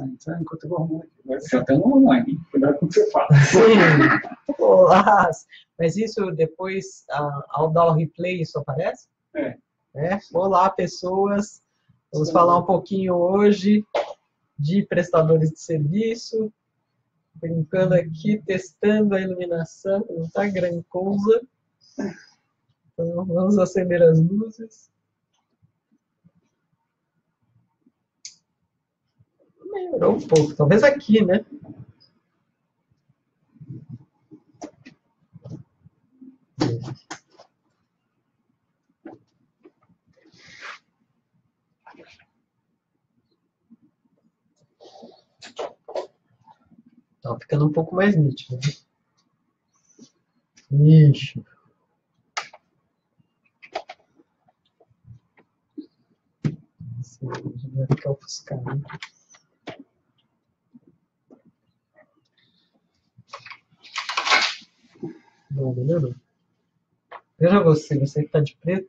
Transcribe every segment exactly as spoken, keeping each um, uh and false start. Então, enquanto eu vou arrumando aqui. Mas já tem um online, hein? Cuidado com o que você fala. Sim. Mas isso depois, ao dar o replay, isso aparece? É. é. Olá, pessoas. Vamos Sim. falar um pouquinho hoje de prestadores de serviço. Brincando aqui, testando a iluminação, não está grande coisa. Então, vamos acender as luzes. Melhorou um pouco, talvez aqui, né? Tá ficando um pouco mais nítido, né? Ixi. Esse vai ficar ofuscado, né? Bom, beleza? Veja você, você que tá de preto.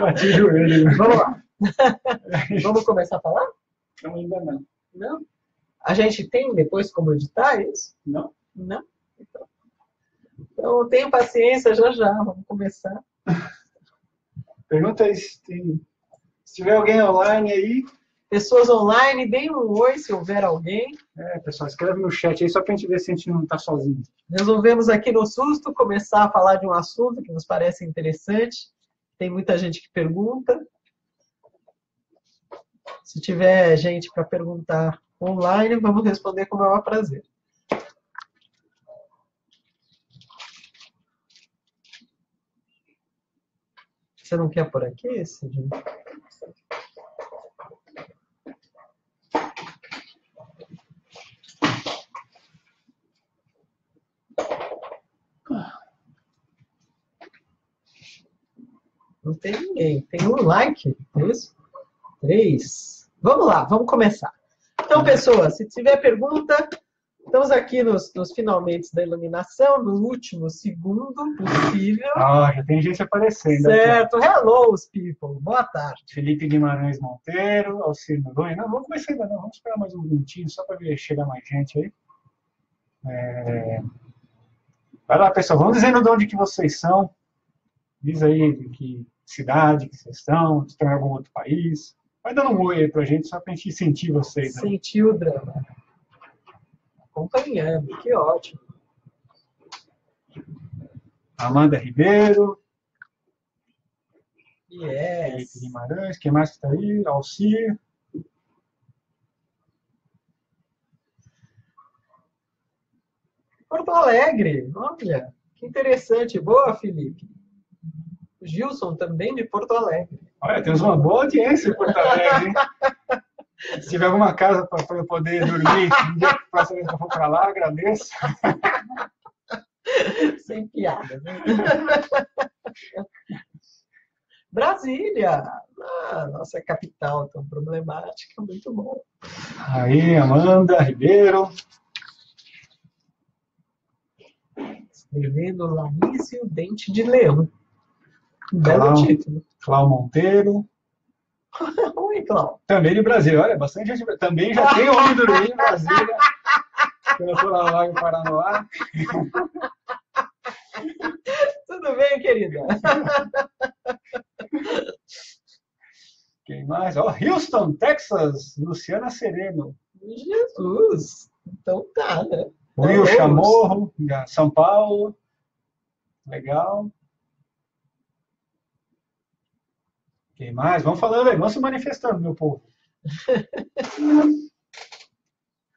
Bati o joelho. Vamos lá. Vamos começar a falar? Não, ainda não. Não? A gente tem depois como editar isso? Não. Não? Então, então tenha paciência, já já. Vamos começar. Pergunta aí se tem... Se tiver alguém online aí... Pessoas online, deem um oi se houver alguém. É, pessoal, escreve no chat aí só para a gente ver se a gente não está sozinho. Resolvemos aqui no susto começar a falar de um assunto que nos parece interessante. Tem muita gente que pergunta. Se tiver gente para perguntar online, vamos responder com o maior prazer. Você não quer por aqui, Sidney? Não tem ninguém. Tem um like, é isso? Três. Vamos lá, vamos começar. Então, pessoas, se tiver pergunta, estamos aqui nos, nos finalmente da iluminação, no último segundo possível. Ah, já tem gente aparecendo. Certo. Aqui. Hello, people. Boa tarde. Felipe Guimarães Monteiro, Alcir Noronha. Não, vamos começar ainda não. Vamos esperar mais um minutinho, só para ver chegar mais gente aí. É... Vai lá, pessoal. Vamos dizendo de onde que vocês são. Diz aí de que cidade que vocês estão, se estão em algum outro país. Vai dando um oi aí pra gente, só pra gente sentir vocês. Né? Sentir o drama. Acompanhando, que ótimo. Amanda Ribeiro. Yes. Felipe Guimarães, quem mais que tá aí? Alcir. Porto Alegre, olha. Que interessante. Boa, Felipe. O Gilson também de Porto Alegre. Olha, temos uma boa audiência em Porto Alegre, hein? Se tiver alguma casa para eu poder dormir, um dia que eu passo, eu vou para lá, agradeço. Sem piada, né? Brasília, ah, nossa capital tão problemática, muito bom. Aí, Amanda Ribeiro. Escrevendo Larissa e o Dente de Leão. Belo título. Clau Monteiro. Oi, Clau. Também de Brasília. Olha, bastante gente. Também já tem homem do Rio em Brasília. Eu estou lá, lá em Paranoá. Tudo bem, querida? Quem mais? Ó, oh, Houston, Texas. Luciana Sereno. Jesus. Então tá, né? Rio Chamorro, São Paulo. Legal. Quem mais? Vamos falando aí, vamos se manifestando, meu povo.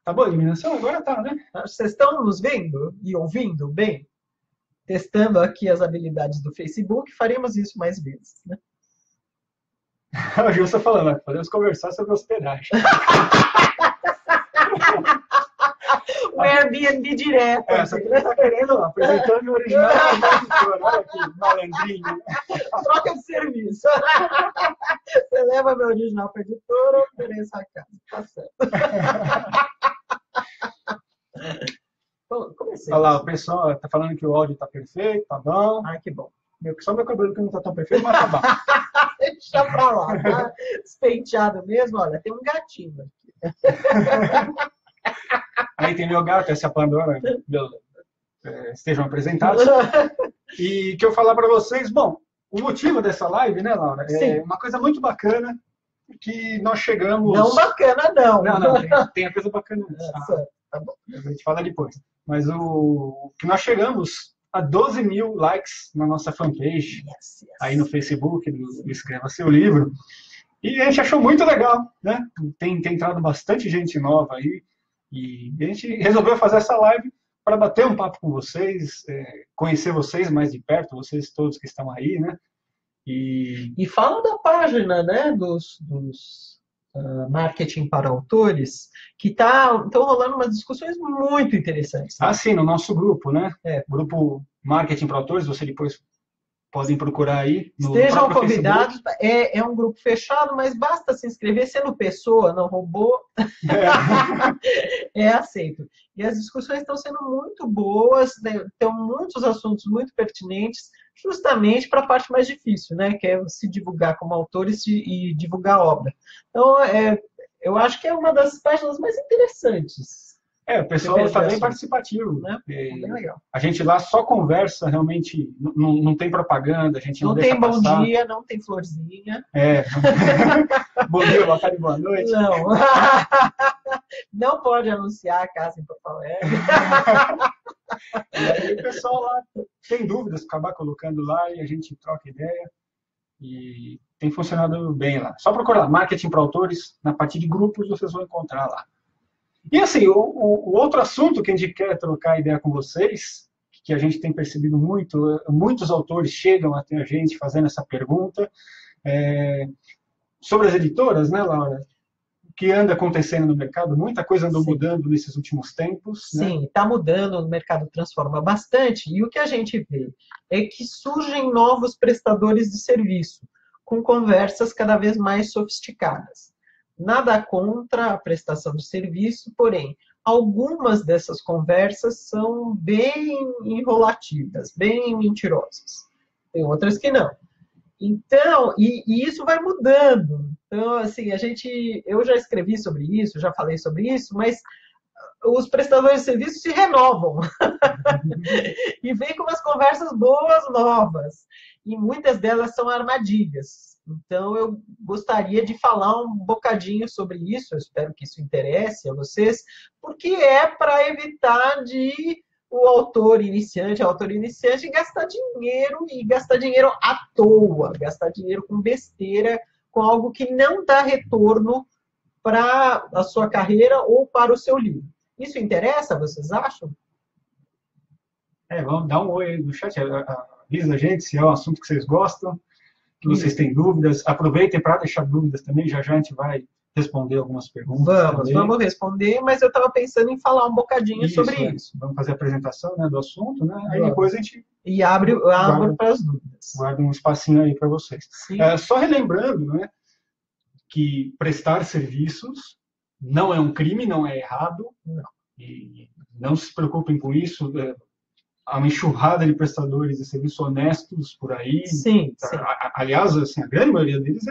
Tá boa a iluminação? Agora tá, né? Vocês estão nos vendo e ouvindo bem? Testando aqui as habilidades do Facebook, faremos isso mais vezes, né? O Gilson falando, podemos conversar sobre hospedagem. O Airbnb direto. É, essa criança está querendo, ó, apresentando o original. Olha que malandrinho. Troca de serviço. Você leva meu original para a editora, eu ofereço a casa. Tá certo. Bom, comecei. Olha lá, o pessoal está falando que o áudio está perfeito, tá bom. Ah, que bom. Meu, só meu cabelo que não tá tão perfeito, mas tá bom. Deixa pra lá, tá? Despenteado mesmo, olha, tem um gatinho aqui. Aí tem meu gato, essa Pandora, é, estejam apresentados. E que eu falar pra vocês, bom, o motivo dessa live, né, Laura? Sim. É uma coisa muito bacana que nós chegamos... Não bacana, não. Não, não, tem, tem a coisa bacana. Nossa, tá bom. A gente fala depois. Mas o que nós chegamos... a doze mil likes na nossa fanpage, yes, yes. Aí no Facebook, do Escreva Seu Livro. E a gente achou muito legal, né? Tem, tem entrado bastante gente nova aí. E a gente resolveu fazer essa live para bater um papo com vocês, é, conhecer vocês mais de perto, vocês todos que estão aí, né? E, e fala da página, né? Dos... dos... Uh, marketing para autores, que estão tá, rolando umas discussões muito interessantes. Né? Ah, sim, no nosso grupo, né? É. Grupo Marketing para Autores, você depois podem procurar aí. No Estejam convidados, é, é um grupo fechado, mas basta se inscrever, sendo pessoa, não robô, é, é aceito. E as discussões estão sendo muito boas, né? Tem muitos assuntos muito pertinentes, justamente para a parte mais difícil, né? Que é se divulgar como autor e, se, e divulgar a obra. Então, é, eu acho que é uma das páginas mais interessantes. É, o pessoal está bem participativo, né? É bem legal. A gente lá só conversa, realmente, não, não tem propaganda, a gente não, não deixa passar. Não tem bom dia, não tem florzinha. É. Bom dia, boa tarde, boa noite. Não. Não pode anunciar a casa em Porto Alegre. E aí o pessoal lá tem dúvidas, acabar colocando lá e a gente troca ideia. E tem funcionado bem lá. Só procurar Marketing para Autores, na parte de grupos vocês vão encontrar lá. E assim, o, o outro assunto que a gente quer trocar ideia com vocês, que a gente tem percebido muito, muitos autores chegam até a gente fazendo essa pergunta, é, sobre as editoras, né, Laura? Que anda acontecendo no mercado, muita coisa andou Sim. mudando nesses últimos tempos. Sim, está né? mudando, o mercado transforma bastante, e o que a gente vê é que surgem novos prestadores de serviço, com conversas cada vez mais sofisticadas. Nada contra a prestação de serviço, porém, algumas dessas conversas são bem enrolativas, bem mentirosas. Tem outras que não. Então, e, e isso vai mudando. Então, assim, a gente, eu já escrevi sobre isso, já falei sobre isso, mas os prestadores de serviço se renovam. E vêm com umas conversas boas, novas. E muitas delas são armadilhas. Então, eu gostaria de falar um bocadinho sobre isso, eu espero que isso interesse a vocês, porque é para evitar de... o autor iniciante, a autora iniciante, gastar dinheiro, e gastar dinheiro à toa, gastar dinheiro com besteira, com algo que não dá retorno para a sua carreira ou para o seu livro. Isso interessa, vocês acham? É, vamos dar um oi aí no chat, avisa a gente se é um assunto que vocês gostam, que Sim. vocês têm dúvidas, aproveitem para deixar dúvidas também, já já a gente vai... responder algumas perguntas. Vamos, também. vamos responder, mas eu estava pensando em falar um bocadinho isso, sobre é. isso. Vamos fazer a apresentação, né, do assunto, né? Aí depois a gente... E abre, abre para as dúvidas. Guarda um espacinho aí para vocês. É, só relembrando, né, que prestar serviços não é um crime, não é errado. Não, e não se preocupem com isso. É, há uma enxurrada de prestadores de serviços honestos por aí. Sim, tá? sim. Aliás, assim, a grande maioria deles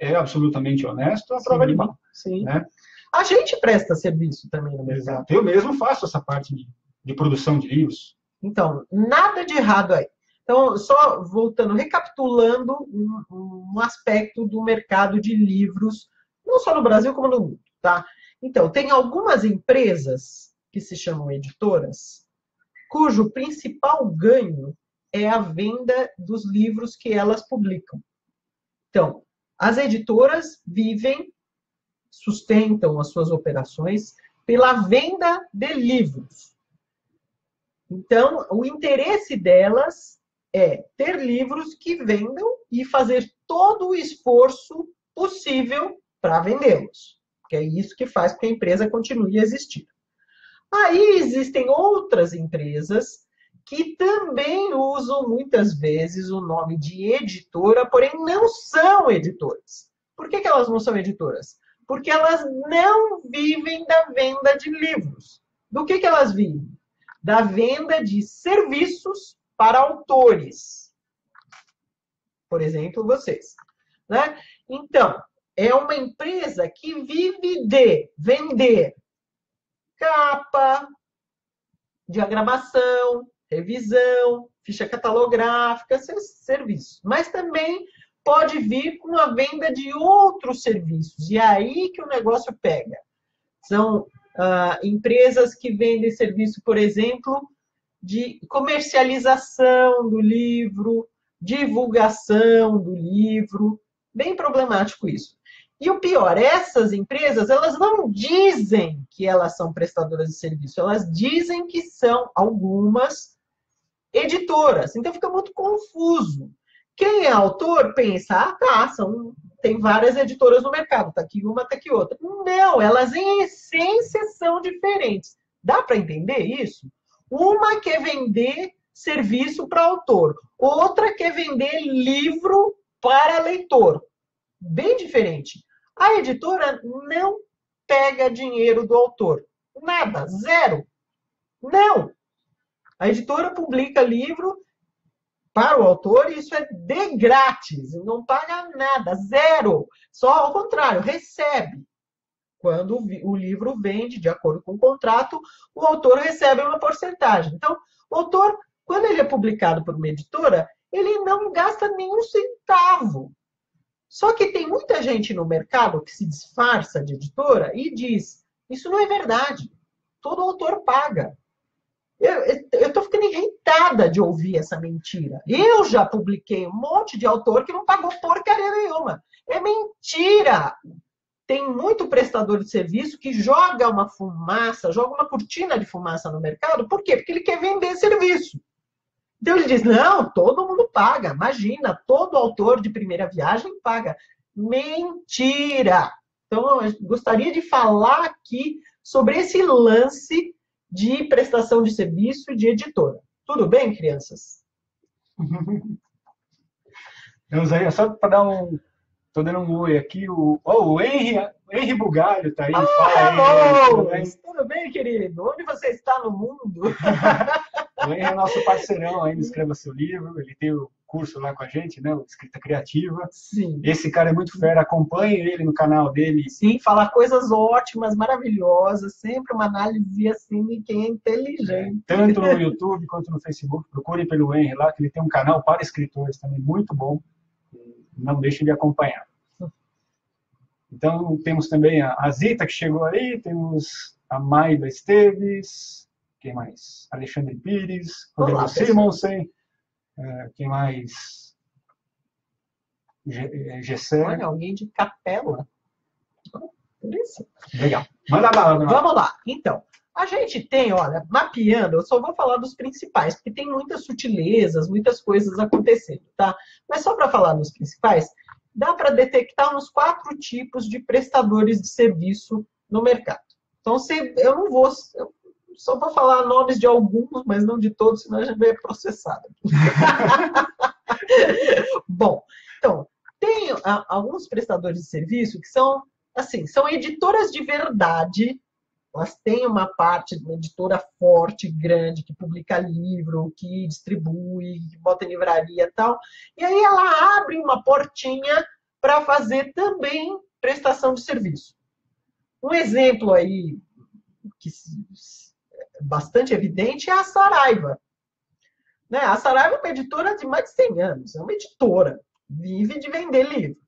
é... é absolutamente honesto, a prova sim, de mal. Sim. Né? A gente presta serviço também, na verdade. Exato. Eu mesmo faço essa parte de, de produção de livros. Então, nada de errado aí. Então, só voltando, recapitulando um, um aspecto do mercado de livros, não só no Brasil, como no mundo, tá? Então, tem algumas empresas que se chamam editoras, cujo principal ganho é a venda dos livros que elas publicam. Então, as editoras vivem, sustentam as suas operações pela venda de livros. Então, o interesse delas é ter livros que vendam e fazer todo o esforço possível para vendê-los. Que é isso que faz com que a empresa continue a existir. Aí existem outras empresas que também usam muitas vezes o nome de editora, porém não são editoras. Por que que elas não são editoras? Porque elas não vivem da venda de livros. Do que que elas vivem? Da venda de serviços para autores. por exemplo, vocês. Né? Então, é uma empresa que vive de vender capa, diagramação, revisão, ficha catalográfica, seus serviços. Mas também pode vir com a venda de outros serviços. E é aí que o negócio pega. São ah, empresas que vendem serviço, por exemplo, de comercialização do livro, divulgação do livro. Bem problemático isso. E o pior, essas empresas, elas não dizem que elas são prestadoras de serviço, elas dizem que são algumas editoras. Então fica muito confuso. Quem é autor pensa, ah, tá, são, tem várias editoras no mercado, tá aqui uma, tá aqui outra. Não, elas em essência são diferentes. Dá para entender isso? Uma quer vender serviço para autor, outra quer vender livro para leitor. Bem diferente. A editora não pega dinheiro do autor. Nada, zero. Não. A editora publica livro para o autor e isso é de grátis. Não paga nada, zero. Só ao contrário, recebe. Quando o livro vende, de acordo com o contrato, o autor recebe uma porcentagem. Então, o autor, quando ele é publicado por uma editora, ele não gasta nenhum centavo. Só que tem muita gente no mercado que se disfarça de editora e diz, isso não é verdade, todo autor paga. Eu estou ficando irritada de ouvir essa mentira. Eu já publiquei um monte de autor que não pagou porcaria nenhuma. É mentira! Tem muito prestador de serviço que joga uma fumaça, joga uma cortina de fumaça no mercado. Por quê? Porque ele quer vender serviço. Então ele diz, não, todo mundo paga, imagina, todo autor de primeira viagem paga. Mentira! Então eu gostaria de falar aqui sobre esse lance de prestação de serviço e de editora. Tudo bem, crianças? Estamos aí, só para dar um... Estou dando um oi aqui, o, oh, o Henry, Henry Bugalho está aí. Ah, fala, Henry, tudo, bem? tudo bem, querido? Onde você está no mundo? O Henry é nosso parceirão aí no Escreva Seu Livro, ele tem o curso lá com a gente, né? O Escrita Criativa. Sim. Esse cara é muito fera, acompanhe ele no canal dele. Sim, fala coisas ótimas, maravilhosas, sempre uma análise assim de quem é inteligente. É, tanto no YouTube quanto no Facebook, procure pelo Henry lá, que ele tem um canal para escritores também muito bom. Não deixe de acompanhar. Então, temos também a Zita, que chegou aí, temos a Maida Esteves, quem mais? Alexandre Pires, Rodrigo Simonsen, uh, quem mais? Gessé. Olha, alguém de Capela. Legal. Manda lá, manda lá. Vamos lá. Então, a gente tem, olha, mapeando, eu só vou falar dos principais, porque tem muitas sutilezas, muitas coisas acontecendo, tá? Mas só para falar dos principais, dá para detectar uns quatro tipos de prestadores de serviço no mercado. Então, se, eu não vou, eu só vou falar nomes de alguns, mas não de todos, senão a gente vai processado. Bom, então, tem a, alguns prestadores de serviço que são, assim, são editoras de verdade. Elas têm uma parte de uma editora forte, grande, que publica livro, que distribui, que bota em livraria e tal. E aí ela abre uma portinha para fazer também prestação de serviço. Um exemplo aí que é bastante evidente é a Saraiva. Né? A Saraiva é uma editora de mais de cem anos, é uma editora, vive de vender livro.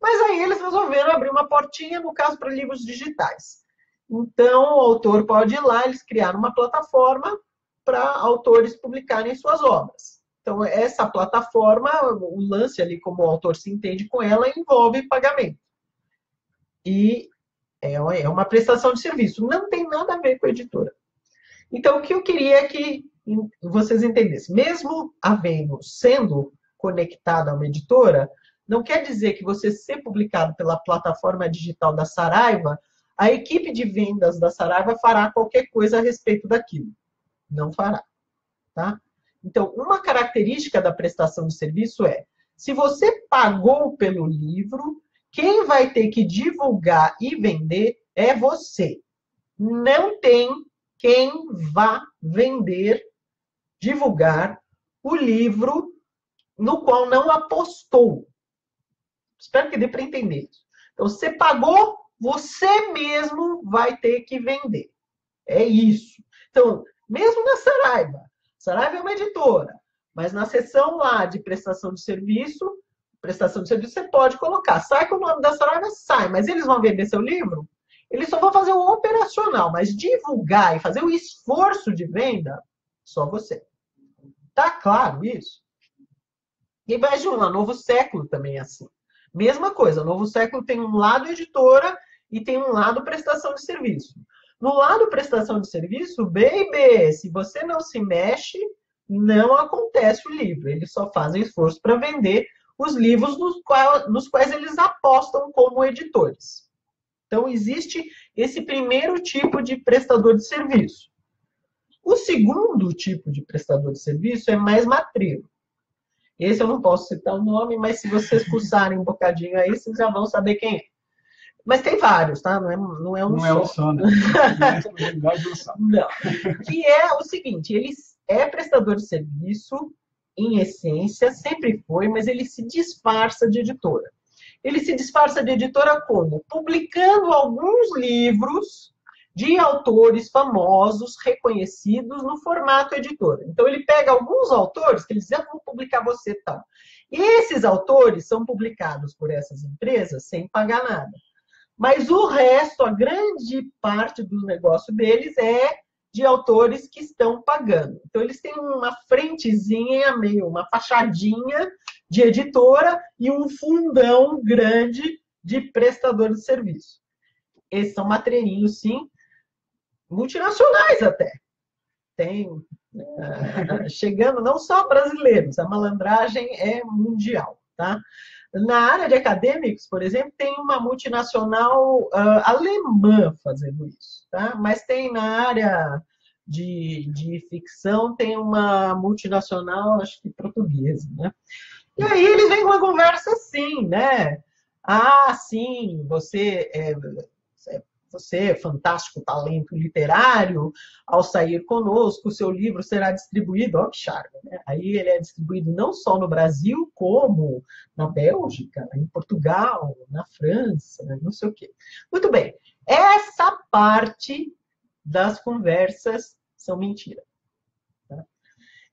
Mas aí eles resolveram abrir uma portinha, no caso, para livros digitais. Então, o autor pode ir lá, eles criaram uma plataforma para autores publicarem suas obras. Então, essa plataforma, o lance ali, como o autor se entende com ela, envolve pagamento. E é uma prestação de serviço. Não tem nada a ver com a editora. Então, o que eu queria é que vocês entendessem. Mesmo havendo, sendo conectado a uma editora, não quer dizer que você ser publicado pela plataforma digital da Saraiva, a equipe de vendas da Saraiva fará qualquer coisa a respeito daquilo. Não fará. Tá? Então, uma característica da prestação de serviço é, se você pagou pelo livro, quem vai ter que divulgar e vender é você. Não tem quem vá vender, divulgar o livro no qual não apostou. Espero que dê para entender isso. Então, você pagou, você mesmo vai ter que vender. É isso. Então, mesmo na Saraiva. Saraiva é uma editora, mas na seção lá de prestação de serviço, prestação de serviço você pode colocar. Sai com o nome da Saraiva, sai. Mas eles vão vender seu livro? Eles só vão fazer o operacional, mas divulgar e fazer o esforço de venda, só você. Tá claro isso? E vai de um lá, Novo Século também é assim. Mesma coisa, Novo Século tem um lado editora e tem um lado prestação de serviço. No lado prestação de serviço, baby, se você não se mexe, não acontece o livro. Eles só fazem esforço para vender os livros nos quais, nos quais eles apostam como editores. Então, existe esse primeiro tipo de prestador de serviço. O segundo tipo de prestador de serviço é mais matreiro. Esse eu não posso citar o nome, mas se vocês pulsarem um bocadinho aí, vocês já vão saber quem é. Mas tem vários, tá? Não é, não é um não só. Não é um só, né? Não. Que é o seguinte, ele é prestador de serviço, em essência, sempre foi, mas ele se disfarça de editora. Ele se disfarça de editora como? Publicando alguns livros de autores famosos, reconhecidos, no formato editora. Então, ele pega alguns autores que eles dizem, ah, vou publicar você tal. E esses autores são publicados por essas empresas sem pagar nada. Mas o resto, a grande parte do negócio deles é de autores que estão pagando. Então, eles têm uma frentezinha, meio uma fachadinha de editora e um fundão grande de prestador de serviço. Esses são matreirinhos, sim, multinacionais até. Tem, uh, chegando não só brasileiros, a malandragem é mundial, tá? Na área de acadêmicos, por exemplo, tem uma multinacional uh, alemã fazendo isso, tá? Mas tem na área de, de ficção, tem uma multinacional, acho que portuguesa, né? E aí eles vêm com uma conversa assim, né? Ah, sim, você é, você é fantástico talento literário, ao sair conosco, seu livro será distribuído, ó que charme, né? Aí ele é distribuído não só no Brasil, como na Bélgica, em Portugal, na França, não sei o quê. Muito bem, essa parte das conversas são mentiras.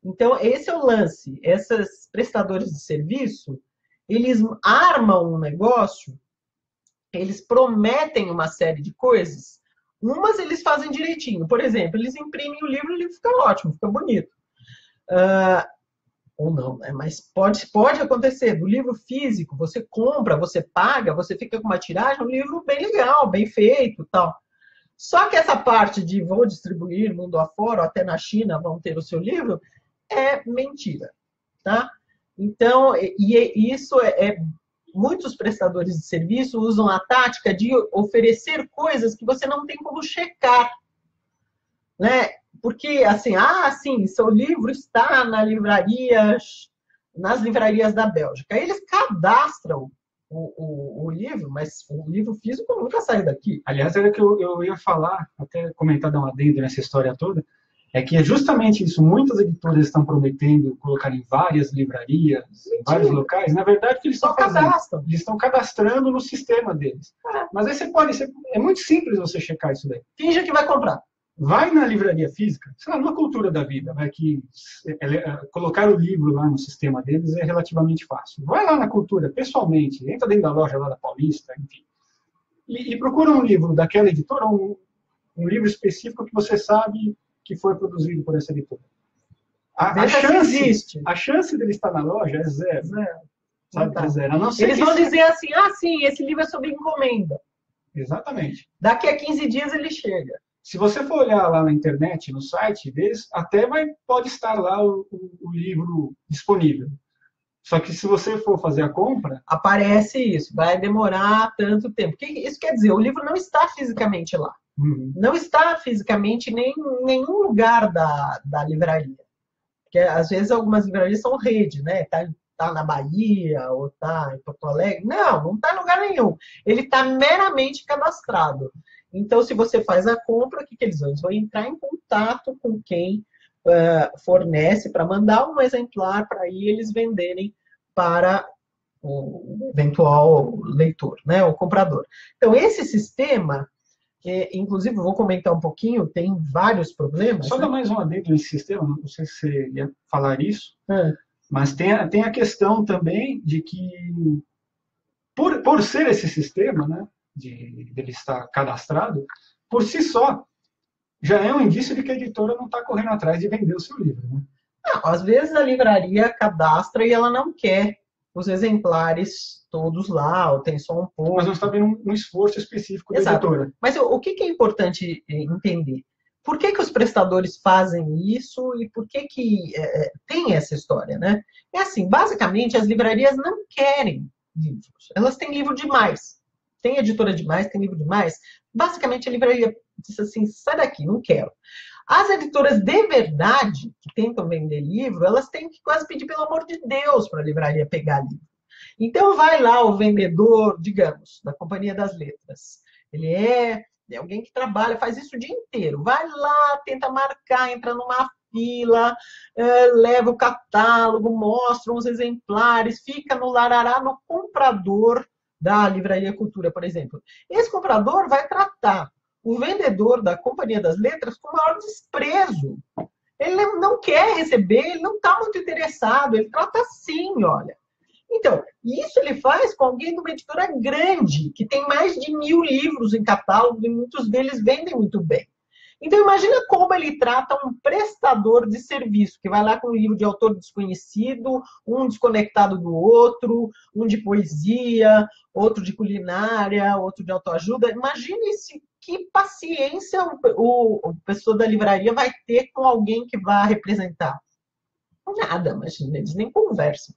Então, esse é o lance. Esses prestadores de serviço, eles armam um negócio, eles prometem uma série de coisas. Umas eles fazem direitinho. Por exemplo, eles imprimem o livro e o livro fica ótimo, fica bonito. Uh, ou não, né? Mas pode, pode acontecer. Do livro físico, você compra, você paga, você fica com uma tiragem, um livro bem legal, bem feito e tal. Só que essa parte de vou distribuir mundo afora, ou até na China vão ter o seu livro... é mentira, tá? Então, e, e isso é, é... muitos prestadores de serviço usam a tática de oferecer coisas que você não tem como checar, né? Porque, assim, ah, sim, seu livro está na livraria, nas livrarias da Bélgica. Eles cadastram o, o, o livro, mas o livro físico nunca sai daqui. Aliás, era que eu, eu ia falar, até comentar dar um adendo nessa história toda, é que é justamente isso, muitas editoras estão prometendo colocar em várias livrarias, em vários locais. Na verdade, o que eles estão fazendo? Eles estão cadastrando no sistema deles. Ah, mas aí você pode, você, é muito simples você checar isso daí. Finge que vai comprar. Vai na livraria física, sei lá, numa cultura da vida, vai que é, é, colocar o livro lá no sistema deles é relativamente fácil. Vai lá na cultura, pessoalmente, entra dentro da loja lá da Paulista, enfim, e, e procura um livro daquela editora, um, um livro específico que você sabe que foi produzido por essa editora. A, a, chance, existe. a chance dele estar na loja é zero. zero. Sabe, tá. é zero. A não ser Eles que vão se... dizer assim, ah, sim, esse livro é sobre encomenda. Exatamente. Daqui a quinze dias ele chega. Se você for olhar lá na internet, no site deles, até vai, pode estar lá o, o, o livro disponível. Só que se você for fazer a compra... aparece isso, vai demorar tanto tempo. Isso quer dizer, o livro não está fisicamente lá. Não está fisicamente nem, em nenhum lugar da, da livraria. Porque, às vezes, algumas livrarias são rede, né? Está tá na Bahia ou está em Porto Alegre. Não, não está em lugar nenhum. Ele está meramente cadastrado. Então, se você faz a compra, o que, que eles vão? Eles vão entrar em contato com quem uh, fornece para mandar um exemplar para eles venderem para o eventual leitor, né, o comprador. Então, esse sistema, que, inclusive, vou comentar um pouquinho, tem vários problemas. Só né? dar mais um adendo nesse sistema, não sei se você ia falar isso, é. mas tem a, tem a questão também de que, por, por ser esse sistema, né, de, de ele estar cadastrado, por si só, já é um indício de que a editora não está correndo atrás de vender o seu livro. Né? Não, às vezes a livraria cadastra e ela não quer os exemplares todos lá, ou tem só um pouco. Mas nós estamos vendo um esforço específico da Exato. editora. Mas o que é importante entender? Por que que os prestadores fazem isso e por que que é, tem essa história, né? É assim, basicamente, as livrarias não querem livros. Elas têm livro demais. Tem editora demais, tem livro demais. Basicamente, a livraria diz assim, sai daqui, não quero. As editoras de verdade, que tentam vender livro, elas têm que quase pedir, pelo amor de Deus, para a livraria pegar livro. Então, vai lá o vendedor, digamos, da Companhia das Letras. Ele é, é alguém que trabalha, faz isso o dia inteiro. Vai lá, tenta marcar, entra numa fila, é, leva o catálogo, mostra uns exemplares, fica no larará, no comprador da Livraria Cultura, por exemplo. Esse comprador vai tratar o vendedor da Companhia das Letras com o maior desprezo. Ele não quer receber, ele não está muito interessado, ele trata assim, olha. Então, isso ele faz com alguém de uma editora grande, que tem mais de mil livros em catálogo e muitos deles vendem muito bem. Então, imagina como ele trata um prestador de serviço, que vai lá com um livro de autor desconhecido, um desconectado do outro, um de poesia, outro de culinária, outro de autoajuda. Imagine se que paciência o, o, a pessoa da livraria vai ter com alguém que vai representar. Nada, imagina, eles nem conversam.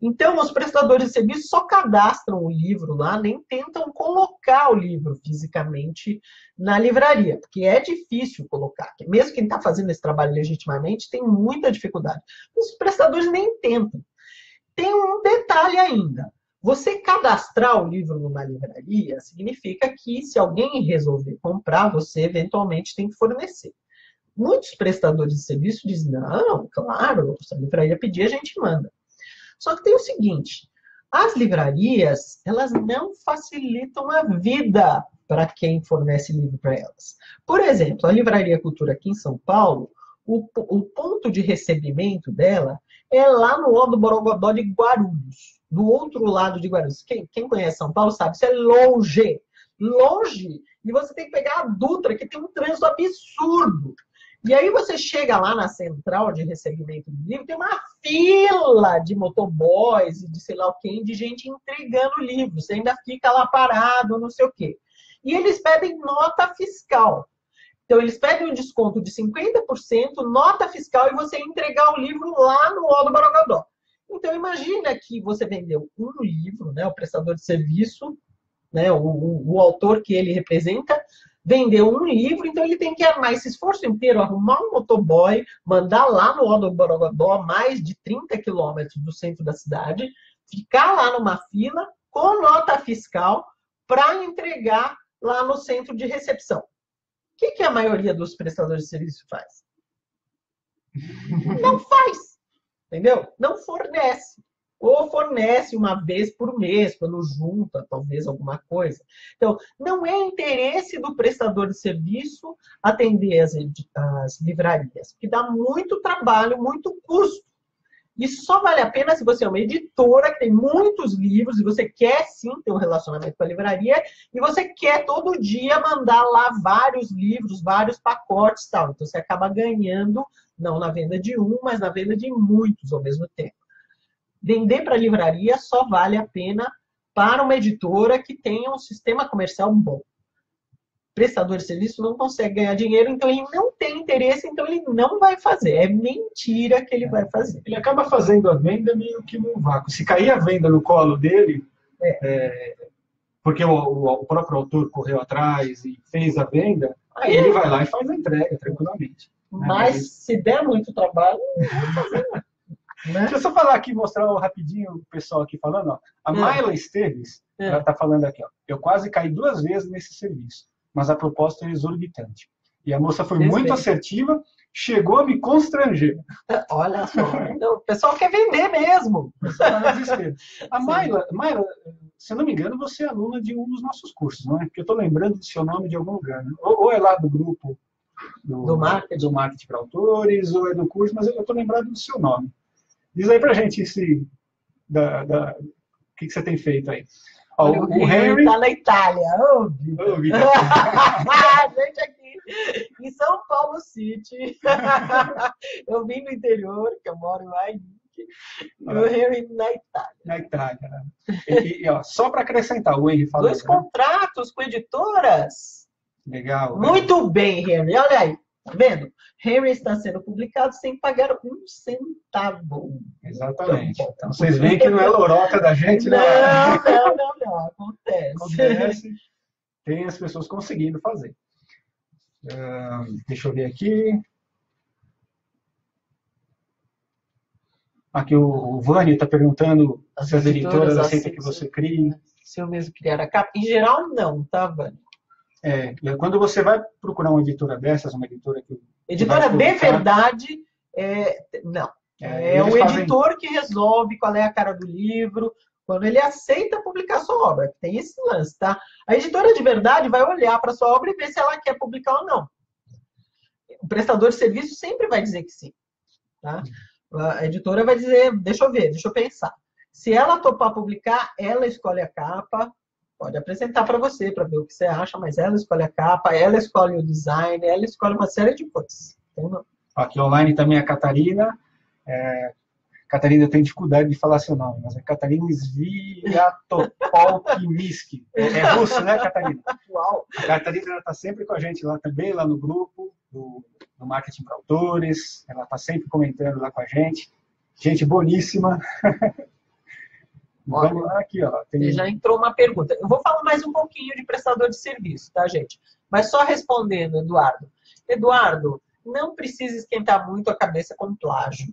Então, os prestadores de serviço só cadastram o livro lá, nem tentam colocar o livro fisicamente na livraria, porque é difícil colocar. Mesmo quem está fazendo esse trabalho legitimamente tem muita dificuldade. Os prestadores nem tentam. Tem um detalhe ainda. Você cadastrar o livro numa livraria significa que, se alguém resolver comprar, você eventualmente tem que fornecer. Muitos prestadores de serviço dizem, não, claro, se a livraria pedir, a gente manda. Só que tem o seguinte, as livrarias, elas não facilitam a vida para quem fornece livro para elas. Por exemplo, a Livraria Cultura aqui em São Paulo, o, o ponto de recebimento dela é lá no Ó do Borogodó de Guarulhos, do outro lado de Guarulhos. Quem, quem conhece São Paulo sabe, isso é longe, longe, e você tem que pegar a Dutra, que tem um trânsito absurdo. E aí você chega lá na central de recebimento de livro, tem uma fila de motoboys e de sei lá o quê, de gente entregando livros. Você ainda fica lá parado, não sei o quê. E eles pedem nota fiscal. Então, eles pedem um desconto de cinquenta por cento, nota fiscal, e você entregar o livro lá no Ó do Borogodó. Então, imagina que você vendeu um livro, né, o prestador de serviço, né, o, o, o autor que ele representa, vendeu um livro, então ele tem que armar esse esforço inteiro, arrumar um motoboy, mandar lá no Ó do Borogodó, mais de trinta quilômetros do centro da cidade, ficar lá numa fila com nota fiscal para entregar lá no centro de recepção. O que, que a maioria dos prestadores de serviço faz? Não faz, entendeu? Não fornece. Ou fornece uma vez por mês, quando junta, talvez, alguma coisa. Então, não é interesse do prestador de serviço atender as, as livrarias, porque dá muito trabalho, muito custo. Isso só vale a pena se você é uma editora, que tem muitos livros, e você quer, sim, ter um relacionamento com a livraria, e você quer, todo dia, mandar lá vários livros, vários pacotes e tal. Então, você acaba ganhando, não na venda de um, mas na venda de muitos ao mesmo tempo. Vender para livraria só vale a pena para uma editora que tenha um sistema comercial bom. Prestador de serviço não consegue ganhar dinheiro, então ele não tem interesse, então ele não vai fazer. É mentira que ele vai fazer. Ele acaba fazendo a venda meio que num vácuo. Se cair a venda no colo dele, é. É, porque o, o próprio autor correu atrás e fez a venda, aí é. ele vai lá e faz a entrega tranquilamente. Mas é. se der muito trabalho, não vai fazer nada. Né? Deixa eu só falar aqui, mostrar rapidinho o pessoal aqui falando. Ó. A é. Mayla Esteves, é. ela está falando aqui, ó, eu quase caí duas vezes nesse serviço, mas a proposta é exorbitante. E a moça foi Respeito. muito assertiva chegou a me constranger. Olha só, o pessoal quer vender mesmo. A Mayla, Mayla, se não me engano, você é aluna de um dos nossos cursos, não é? Porque eu estou lembrando do seu nome de algum lugar. Né? Ou é lá do grupo do, do Marketing, do Marketing para Autores, ou é do curso, mas eu estou lembrado do seu nome. Diz aí pra gente se, da, da, o que, que você tem feito aí. Ó, o, o Henry está na Itália. Oh, oh, vida. A gente aqui em São Paulo City. Eu vim no interior, que eu moro lá em ah, o Henry na Itália. Na Itália. Né? E, e, ó, só para acrescentar, o Henry falou. Dois né? contratos com editoras. Legal. Muito né? bem, Henry. Olha aí. Tá vendo? Henry está sendo publicado sem pagar um centavo. Exatamente. Então, então vocês veem que não é lorota da gente, né? Não, não, não, não. Acontece. Acontece. Tem as pessoas conseguindo fazer. Uh, deixa eu ver aqui. Aqui o, o Vani está perguntando as se as editoras aceitam que você crie. Se eu mesmo criar a capa. Em geral, não, tá, Vani? É, quando você vai procurar uma editora dessas, uma editora que... Editora de verdade, é, não. É, é o fazem... editor que resolve qual é a cara do livro, quando ele aceita publicar sua obra. Tem esse lance, tá? A editora de verdade vai olhar para sua obra e ver se ela quer publicar ou não. O prestador de serviço sempre vai dizer que sim. Tá? A editora vai dizer, deixa eu ver, deixa eu pensar. Se ela topar publicar, ela escolhe a capa... Pode apresentar para você, para ver o que você acha, mas ela escolhe a capa, ela escolhe o design, ela escolhe uma série de coisas. Entendeu? Aqui online também a Catarina. É... Catarina, eu tenho dificuldade de falar seu nome, mas é Catarina Sviatopolkimiski. É russo, né, Catarina? Uau! A Catarina está sempre com a gente lá também, lá no grupo do, do Marketing para Autores. Ela está sempre comentando lá com a gente. Gente boníssima. Olha, vamos lá aqui, ó. Tem... Já entrou uma pergunta. Eu vou falar mais um pouquinho de prestador de serviço, tá, gente? Mas só respondendo, Eduardo. Eduardo, não precisa esquentar muito a cabeça com plágio.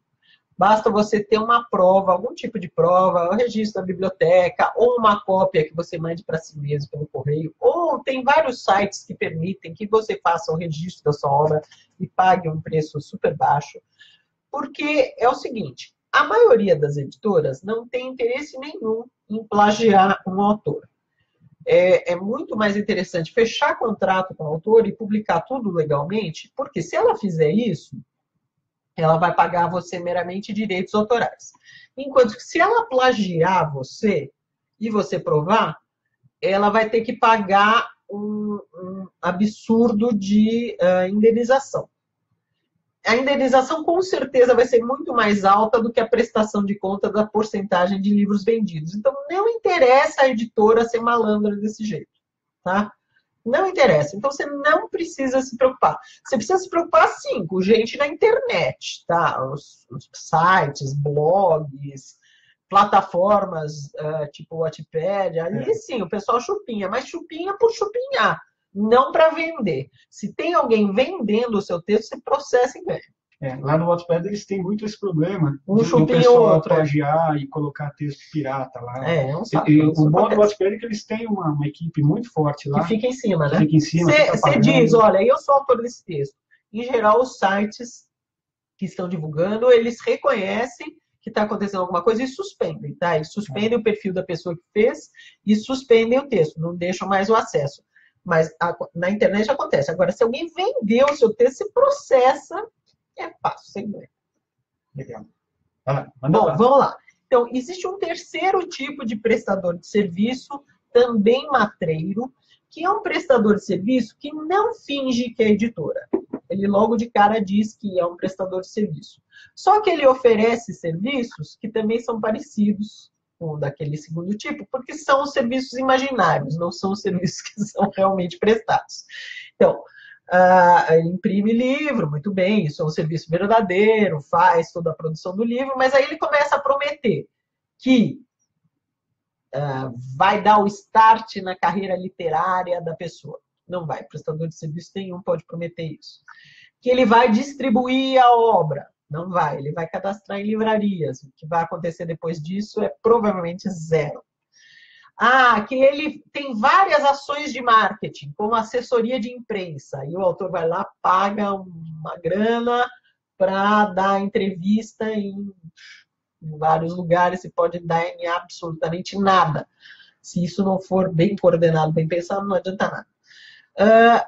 Basta você ter uma prova, algum tipo de prova, um registro da biblioteca, ou uma cópia que você mande para si mesmo pelo correio, ou tem vários sites que permitem que você faça o registro da sua obra e pague um preço super baixo. Porque é o seguinte... A maioria das editoras não tem interesse nenhum em plagiar um autor. É, é muito mais interessante fechar contrato com o autor e publicar tudo legalmente, porque se ela fizer isso, ela vai pagar a você meramente direitos autorais. Enquanto que se ela plagiar você e você provar, ela vai ter que pagar um, um absurdo de uh, indenização. A indenização, com certeza, vai ser muito mais alta do que a prestação de conta da porcentagem de livros vendidos. Então, não interessa a editora ser malandra desse jeito, tá? Não interessa. Então, você não precisa se preocupar. Você precisa se preocupar, sim, com gente na internet, tá? Os, os sites, blogs, plataformas, uh, tipo Wattpad. Ali, sim, o pessoal chupinha, mas chupinha por chupinhar. Não para vender. Se tem alguém vendendo o seu texto, você processa e ganha. É, lá no Wattpad eles têm muito esse problema. Um chupinho ou outro. Plagiar e colocar texto pirata lá. É, não sabe. E, o bom do Wattpad é que eles têm uma, uma equipe muito forte lá. Que fica em cima, né? Fica em cima. Você diz, olha, eu sou autor desse texto. Em geral, os sites que estão divulgando, eles reconhecem que está acontecendo alguma coisa e suspendem, tá? Eles suspendem é. o perfil da pessoa que fez e suspendem o texto. Não deixam mais o acesso. Mas a, na internet acontece. Agora, se alguém vendeu o seu texto, se processa, é fácil, sem dúvida. Legal. Ah, Bom, lá. vamos lá. Então, existe um terceiro tipo de prestador de serviço, também matreiro, que é um prestador de serviço que não finge que é editora. Ele logo de cara diz que é um prestador de serviço. Só que ele oferece serviços que também são parecidos daquele segundo tipo, porque são os serviços imaginários, não são os serviços que são realmente prestados. Então, uh, ele imprime livro, muito bem, isso é um serviço verdadeiro, faz toda a produção do livro, mas aí ele começa a prometer que uh, vai dar o start na carreira literária da pessoa. Não vai, prestador de serviço nenhum pode prometer isso. Que ele vai distribuir a obra. Não vai, ele vai cadastrar em livrarias. O que vai acontecer depois disso é provavelmente zero. Ah, que ele tem várias ações de marketing, como assessoria de imprensa, e o autor vai lá, paga uma grana para dar entrevista em, em vários lugares, e pode dar em absolutamente nada. Se isso não for bem coordenado, bem pensado, não adianta nada.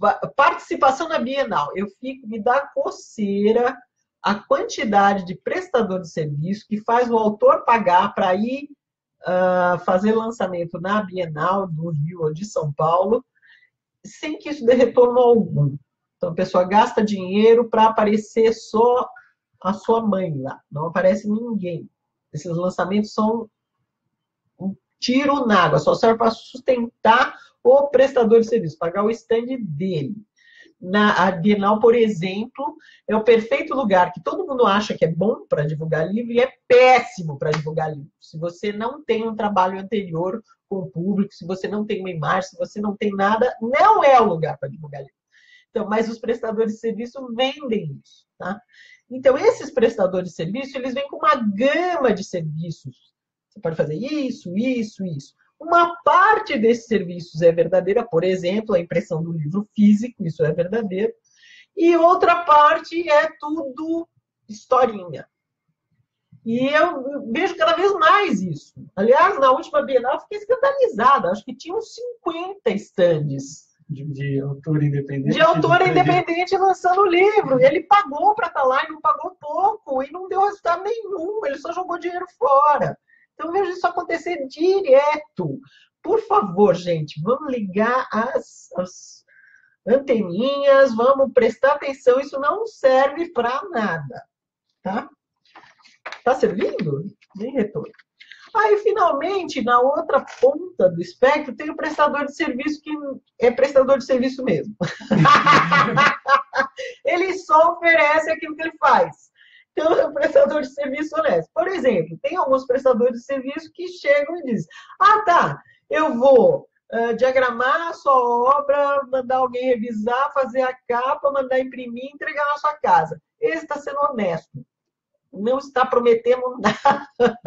Uh, participação na Bienal. Eu fico, me dá coceira a quantidade de prestador de serviço que faz o autor pagar para ir Uh, fazer lançamento na Bienal do Rio ou de São Paulo, sem que isso dê retorno algum. Então, a pessoa gasta dinheiro para aparecer só a sua mãe lá. Não aparece ninguém. Esses lançamentos são um tiro na água. Só serve para sustentar o prestador de serviço, pagar o stand dele. Na, a Bienal, por exemplo, é o perfeito lugar que todo mundo acha que é bom para divulgar livro e é péssimo para divulgar livro. Se você não tem um trabalho anterior com o público, se você não tem uma imagem, se você não tem nada, não é o lugar para divulgar livro. Então, mas os prestadores de serviço vendem isso, tá? Então, esses prestadores de serviço, eles vêm com uma gama de serviços. Você pode fazer isso, isso, isso. Uma parte desses serviços é verdadeira, por exemplo, a impressão do livro físico, isso é verdadeiro. E outra parte é tudo historinha. E eu vejo cada vez mais isso. Aliás, na última Bienal eu fiquei escandalizada. Acho que tinha uns cinquenta estandes. De, de autor independente. De autor independente lançando o livro. E ele pagou para estar lá e não pagou pouco. E não deu resultado nenhum. Ele só jogou dinheiro fora. Então, eu vejo isso acontecer direto. Por favor, gente, vamos ligar as, as anteninhas, vamos prestar atenção, isso não serve para nada, tá? Tá servindo? Nem retorno. Aí, finalmente, na outra ponta do espectro, tem o prestador de serviço que é prestador de serviço mesmo. Ele só oferece aquilo que ele faz. Então, é um prestador de serviço honesto. Por exemplo, tem alguns prestadores de serviço que chegam e dizem: ah, tá, eu vou uh, diagramar a sua obra, mandar alguém revisar, fazer a capa, mandar imprimir e entregar na sua casa. Esse está sendo honesto. Não está prometendo nada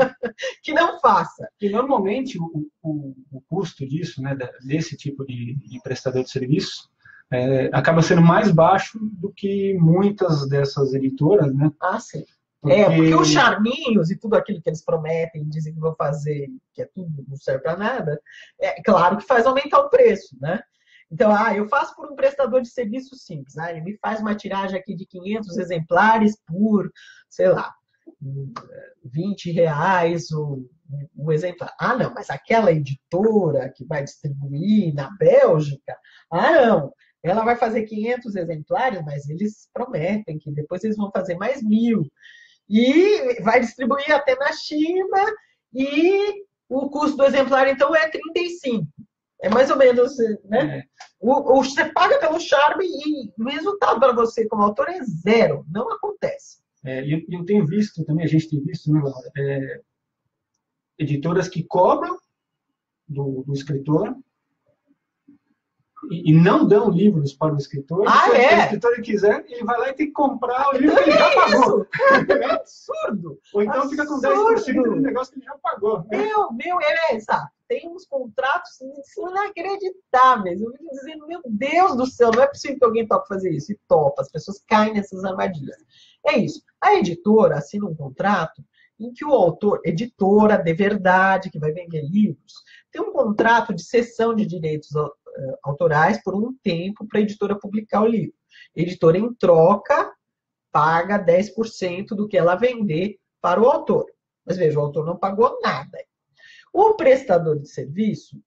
que não faça. E, normalmente, o, o, o custo disso, né, desse tipo de, de prestador de serviço, É, acaba sendo mais baixo do que muitas dessas editoras, né? Ah, sim. Porque... É, porque os charminhos e tudo aquilo que eles prometem, dizem que vão fazer, que é tudo, não serve para nada, é claro que faz aumentar o preço, né? Então, ah, eu faço por um prestador de serviço simples, ah, ele me faz uma tiragem aqui de quinhentos exemplares por, sei lá, vinte reais o, o exemplar. Ah, não, mas aquela editora que vai distribuir na Bélgica, ah, não, ela vai fazer quinhentos exemplares, mas eles prometem que depois eles vão fazer mais mil. E vai distribuir até na China, e o custo do exemplar, então, é trinta e cinco. É mais ou menos, né? É. O, o, você paga pelo charme e o resultado para você como autor é zero. Não acontece. É, eu, eu tenho visto também, a gente tem visto, né, Laura, é, editoras que cobram do, do escritor, e não dão livros para o escritor. Ah, se é? O escritor quiser, ele vai lá e tem que comprar o livro então, que ele já é pagou. É absurdo. Ou então absurdo. Fica com dez por cento do negócio que ele já pagou. Né? Meu, meu, é, sabe? Tem uns contratos inacreditáveis. Eu fico dizendo, meu Deus do céu, não é possível que alguém tope fazer isso. E topa, as pessoas caem nessas armadilhas. É isso. A editora assina um contrato em que o autor, editora de verdade, que vai vender livros, tem um contrato de cessão de direitos autorais por um tempo para a editora publicar o livro. A editora, em troca, paga dez por cento do que ela vender para o autor. Mas veja, o autor não pagou nada. O prestador de serviço,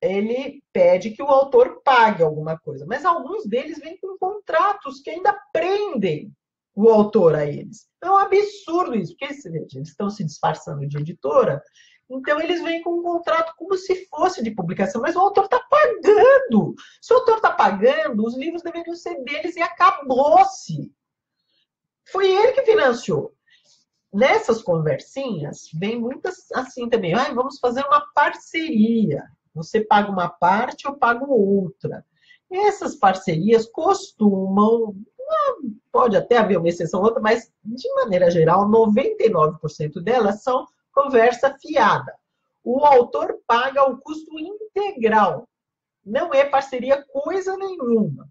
ele pede que o autor pague alguma coisa, mas alguns deles vêm com contratos que ainda prendem o autor a eles. É um absurdo isso, porque eles estão se disfarçando de editora. Então, eles vêm com um contrato como se fosse de publicação, mas o autor está pagando. Se o autor está pagando, os livros deveriam ser deles e acabou-se. Foi ele que financiou. Nessas conversinhas, vem muitas assim também. Ah, vamos fazer uma parceria. Você paga uma parte, eu pago outra. Essas parcerias costumam... Pode até haver uma exceção ou outra, mas, de maneira geral, noventa e nove por cento delas são... conversa fiada. o autor paga o custo integral. Não é parceria coisa nenhuma.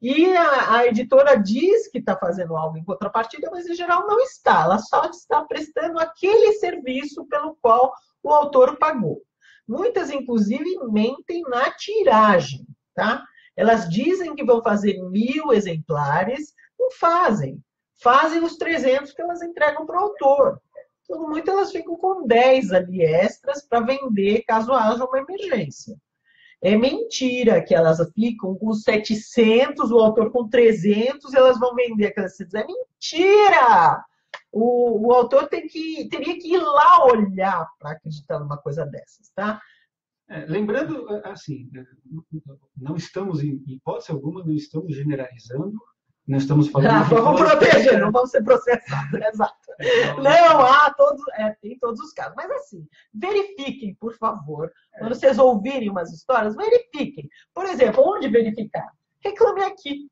E a, a editora diz que está fazendo algo em contrapartida, mas em geral não está. Ela só está prestando aquele serviço pelo qual o autor pagou. Muitas, inclusive, mentem na tiragem, tá? Elas dizem que vão fazer mil exemplares, não fazem. Fazem os trezentos que elas entregam para o autor. Então, muito elas ficam com dez ali extras para vender caso haja uma emergência. É mentira que elas ficam com setecentos, o autor com trezentos, e elas vão vender aquelas setecentos. É mentira! O, o autor tem que, teria que ir lá olhar para acreditar numa coisa dessas, tá? É, lembrando, assim, não estamos, em hipótese alguma, não estamos generalizando, não estamos falando... Ah, vamos proteger, não vamos ser processados, exato. Não, não há todos, é, tem todos os casos. Mas, assim, verifiquem, por favor, quando vocês ouvirem umas histórias, verifiquem. Por exemplo, onde verificar? Reclame Aqui.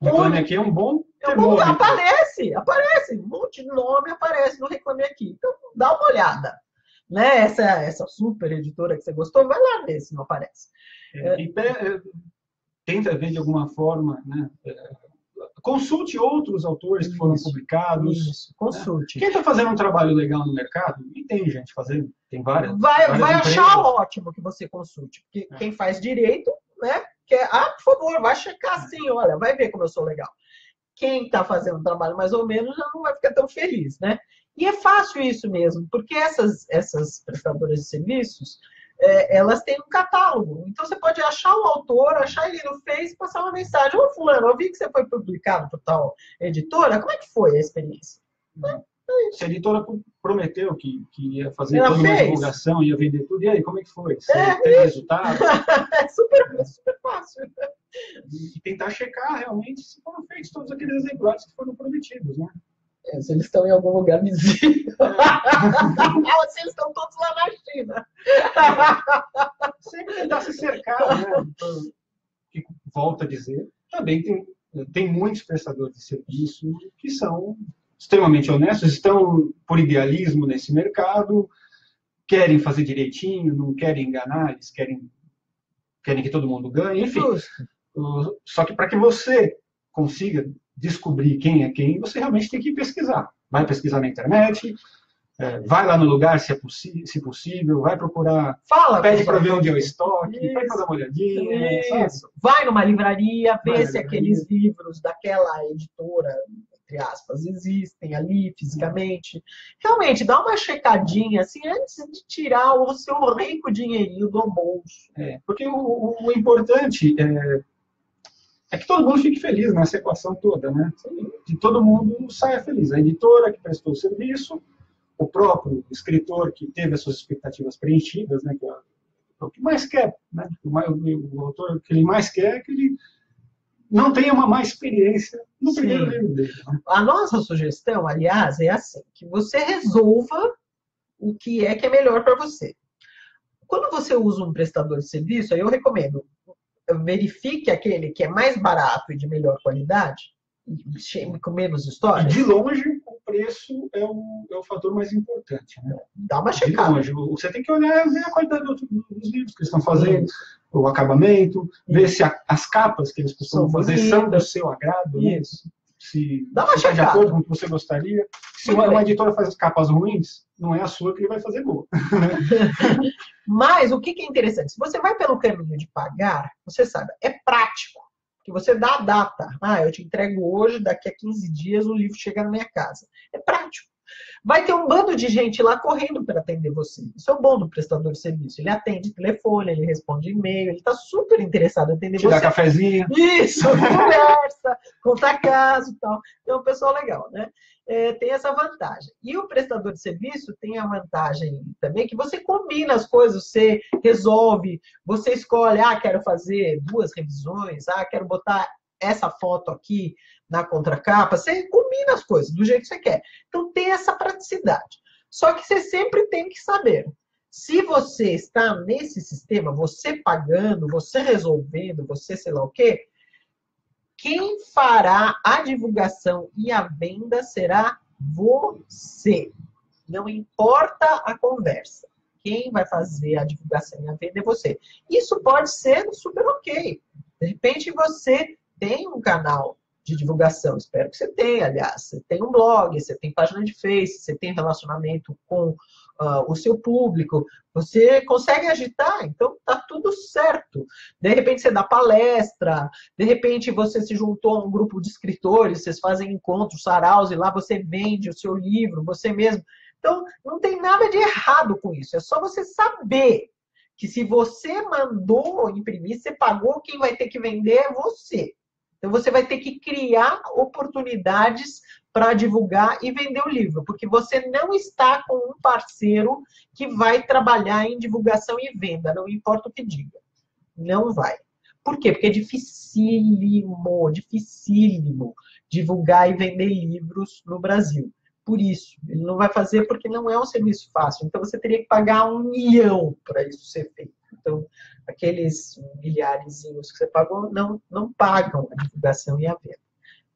Reclame Aqui é um bom... É um bom aparece, aparece, um monte de nome aparece no Reclame Aqui. Então, dá uma olhada. Né? Essa, essa super editora que você gostou, vai lá ver se não aparece. É, e tenta ver de alguma forma, né? Consulte outros autores que foram isso, publicados. Isso, consulte. Né? Quem está fazendo um trabalho legal no mercado, e tem gente fazendo, tem várias. Vai, várias vai achar ótimo que você consulte, porque é. Quem faz direito, né? Quer, ah, por favor, vai checar assim, olha, vai ver como eu sou legal. Quem está fazendo um trabalho mais ou menos já não vai ficar tão feliz, né? E é fácil isso mesmo, porque essas, essas prestadoras de serviços, é, elas têm um catálogo. Então, você pode achar um autor, achar ele no Face, passar uma mensagem. Ô, fulano, eu vi que você foi publicado por tal editora. Como é que foi a experiência? Hum. É, se a editora prometeu que, que ia fazer ela toda fez. Uma divulgação, ia vender tudo, e aí, como é que foi? Você é, teve e... resultado? É super, é super fácil. E tentar checar, realmente, se foram feitos todos aqueles exemplares que foram prometidos, né? É, se eles estão em algum lugar visível. É. Se eles estão todos lá na China. É. Sempre tentar se cercar, né? Que, volto a dizer, também tem, tem muitos prestadores de serviço que são extremamente honestos, estão por idealismo nesse mercado, querem fazer direitinho, não querem enganar, eles querem, querem que todo mundo ganhe, enfim. Só que para que você consiga descobrir quem é quem, você realmente tem que pesquisar. Vai pesquisar na internet, é, vai lá no lugar, se, é se possível, vai procurar, fala, pede para ver onde é o estoque, isso, vai fazer uma olhadinha. Isso. Vai numa livraria, vê vai se livraria. Aqueles livros daquela editora, entre aspas, existem ali fisicamente. Realmente, dá uma checadinha, assim, antes de tirar o seu rico dinheirinho do bolso. É, porque o, o, o importante é... É que todo mundo fique feliz nessa equação toda, né? Que todo mundo saia feliz. A editora que prestou o serviço, o próprio escritor que teve as suas expectativas preenchidas, né? Que é o que mais quer, né? O, mais, o autor, o que ele mais quer é que ele não tenha uma má experiência no sim, primeiro livro dele. Né? A nossa sugestão, aliás, é assim, que você resolva o que é que é melhor para você. Quando você usa um prestador de serviço, aí eu recomendo... verifique aquele que é mais barato e de melhor qualidade, com menos histórias. De longe, o preço é o, é o fator mais importante. Né? Dá uma checada. De longe, você tem que olhar ver a qualidade dos, dos livros que eles estão fazendo, sim, o acabamento, sim, ver se a, as capas que eles costumam são fazer são do seu agrado. Isso. Né? Se dá uma checada. De acordo com o que você gostaria. Se uma, uma editora faz capas ruins, não é a sua que ele vai fazer boa. Mas o que, que é interessante? Se você vai pelo caminho de pagar, você sabe, é prático. Que você dá a data. Ah, eu te entrego hoje, daqui a quinze dias o livro chega na minha casa. É prático. Vai ter um bando de gente lá correndo para atender você. Isso é o bom do prestador de serviço. Ele atende telefone, ele responde e-mail, ele está super interessado em atender te você. Te dá cafezinho. Isso, conversa, contar caso e tal. Então, pessoal legal, né? É, tem essa vantagem. E o prestador de serviço tem a vantagem também que você combina as coisas, você resolve, você escolhe, ah, quero fazer duas revisões, ah, quero botar essa foto aqui na contracapa, você combina as coisas do jeito que você quer. Então, tem essa praticidade. Só que você sempre tem que saber. Se você está nesse sistema, você pagando, você resolvendo, você sei lá o quê, quem fará a divulgação e a venda será você. Não importa a conversa. Quem vai fazer a divulgação e a venda é você. Isso pode ser super ok. De repente você tem um canal de divulgação. Espero que você tenha, aliás. Você tem um blog, você tem página de Face, você tem relacionamento com uh, o seu público. Você consegue agitar, então tá tudo certo. De repente você dá palestra, de repente você se juntou a um grupo de escritores, vocês fazem encontros, saraus, e lá você vende o seu livro, você mesmo. Então, não tem nada de errado com isso. É só você saber que se você mandou imprimir, você pagou, quem vai ter que vender é você. Então, você vai ter que criar oportunidades para divulgar e vender o livro, porque você não está com um parceiro que vai trabalhar em divulgação e venda, não importa o que diga. Não vai. Por quê? Porque é dificílimo, dificílimo divulgar e vender livros no Brasil. Por isso, ele não vai fazer porque não é um serviço fácil. Então, você teria que pagar um milhão para isso ser feito. Então, aqueles milharezinhos que você pagou não, não pagam a divulgação e a venda.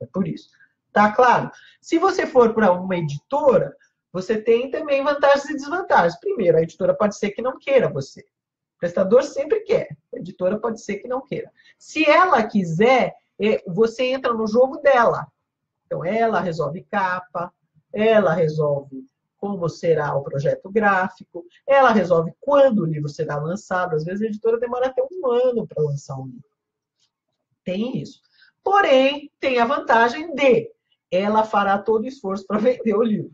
É por isso. Tá claro? Se você for para uma editora, você tem também vantagens e desvantagens. Primeiro, a editora pode ser que não queira você. O prestador sempre quer. A editora pode ser que não queira. Se ela quiser, você entra no jogo dela. Então, ela resolve capa, ela resolve como será o projeto gráfico, ela resolve quando o livro será lançado. Às vezes a editora demora até um ano para lançar um livro. Tem isso. Porém, tem a vantagem de ela fará todo o esforço para vender o livro.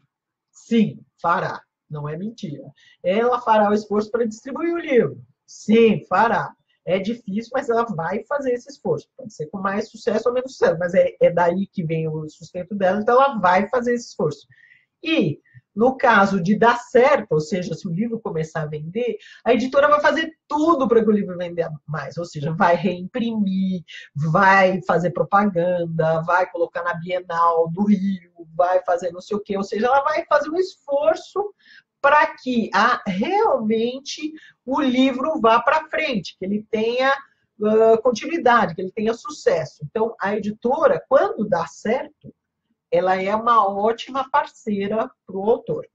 Sim, fará. Não é mentira. Ela fará o esforço para distribuir o livro. Sim, fará. É difícil, mas ela vai fazer esse esforço. Pode ser com mais sucesso ou menos sucesso, mas é, é daí que vem o sustento dela, então ela vai fazer esse esforço. E, no caso de dar certo, ou seja, se o livro começar a vender, a editora vai fazer tudo para que o livro venda mais, ou seja, vai reimprimir, vai fazer propaganda, vai colocar na Bienal do Rio, vai fazer não sei o quê, ou seja, ela vai fazer um esforço para que a, realmente o livro vá para frente, que ele tenha uh, continuidade, que ele tenha sucesso. Então, a editora, quando dá certo, ela é uma ótima parceira para o autor.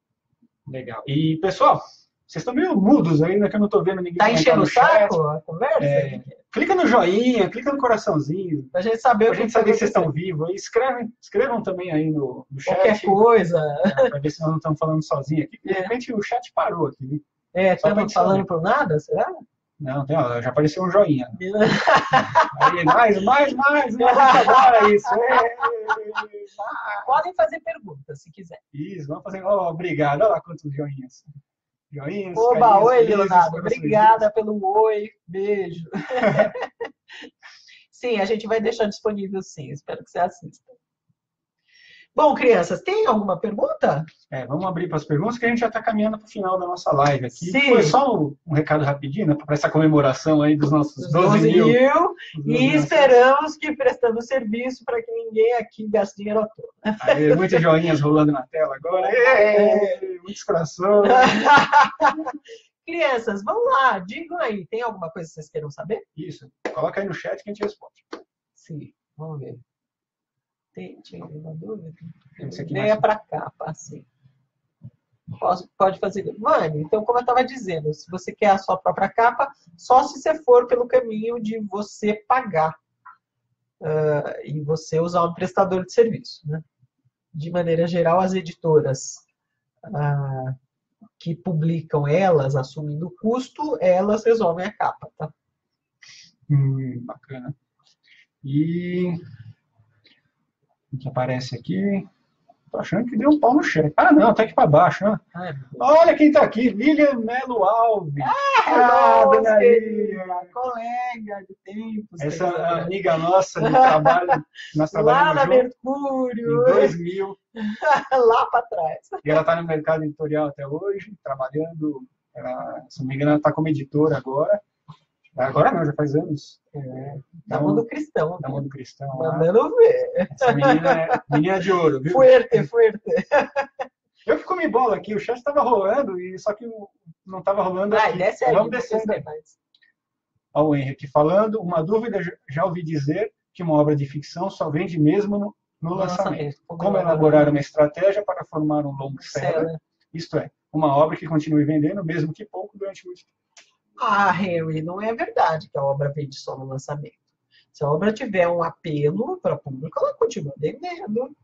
Legal. E, pessoal, vocês estão meio mudos ainda, que eu não estou vendo ninguém. Tá enchendo o saco a conversa? É. Clica no joinha, clica no coraçãozinho. Pra gente saber, pra gente saber que vocês estão vivos. Escrevam, escrevam também aí no, no chat. Qualquer coisa. É, pra ver se nós não estamos falando sozinhos aqui. De repente é. o chat parou aqui. Viu? É, estamos falando por nada, será? Não, tem, ó, já apareceu um joinha. Aí, mais, mais, mais, mais, agora isso. Podem fazer perguntas, se quiser. Isso, vamos fazer. Oh, obrigado, olha lá quantos joinhas. Joinhas, Oba, carinhas, oi, beijos, Leonardo. Obrigada pelo oi, beijo. Sim, a gente vai deixar disponível sim, espero que você assista. Bom, crianças, tem alguma pergunta? É, vamos abrir para as perguntas, que a gente já está caminhando para o final da nossa live aqui. Sim. Foi só um, um recado rapidinho, né, para essa comemoração aí dos nossos doze mil. E esperamos que prestando serviço para que ninguém aqui gaste dinheiro à toa. Aí, muitas joinhas rolando na tela agora. É, muitos corações. Crianças, vamos lá, digam aí, tem alguma coisa que vocês queiram saber? Isso, coloca aí no chat que a gente responde. Sim, vamos ver. Tinha alguma dúvida? Venha para cá, passei. Posso, pode fazer. Mano, então, como eu estava dizendo, se você quer a sua própria capa, só se você for pelo caminho de você pagar uh, e você usar um prestador de serviço. Né? De maneira geral, as editoras uh, que publicam elas, assumindo o custo, elas resolvem a capa. Tá? Hum, bacana. E... que aparece aqui. Tô achando que deu um pau no chat. Ah, não, tá aqui para baixo. Né? Ai, olha quem tá aqui, Lilian Melo Alves. Ah, ah nossa, colega de tempo. Essa cara. Amiga nossa de trabalho. Nós trabalhamos lá na Mercúrio. Em dois mil. Lá para trás. E ela tá no mercado editorial até hoje, trabalhando. Ela, se não me engano, ela tá como editora agora. Agora não, já faz anos. É, da Mundo Cristão. Da Mundo Cristão. Mandando ver. Essa menina é menina de ouro, viu? Fuerte, fuerte. Eu fico me bola aqui, o chat estava rolando, e só que não estava rolando. Ah, aqui. Desce aí. Vamos descendo. Olha o Henry aqui falando. Uma dúvida, já ouvi dizer que uma obra de ficção só vende mesmo no, no lançamento. Como elaborar uma estratégia para formar um long seller Isto é, uma obra que continue vendendo, mesmo que pouco, durante muito tempo. Ah, Henry, não é verdade que a obra vende só no lançamento. Se a obra tiver um apelo para o público, ela continua vendendo.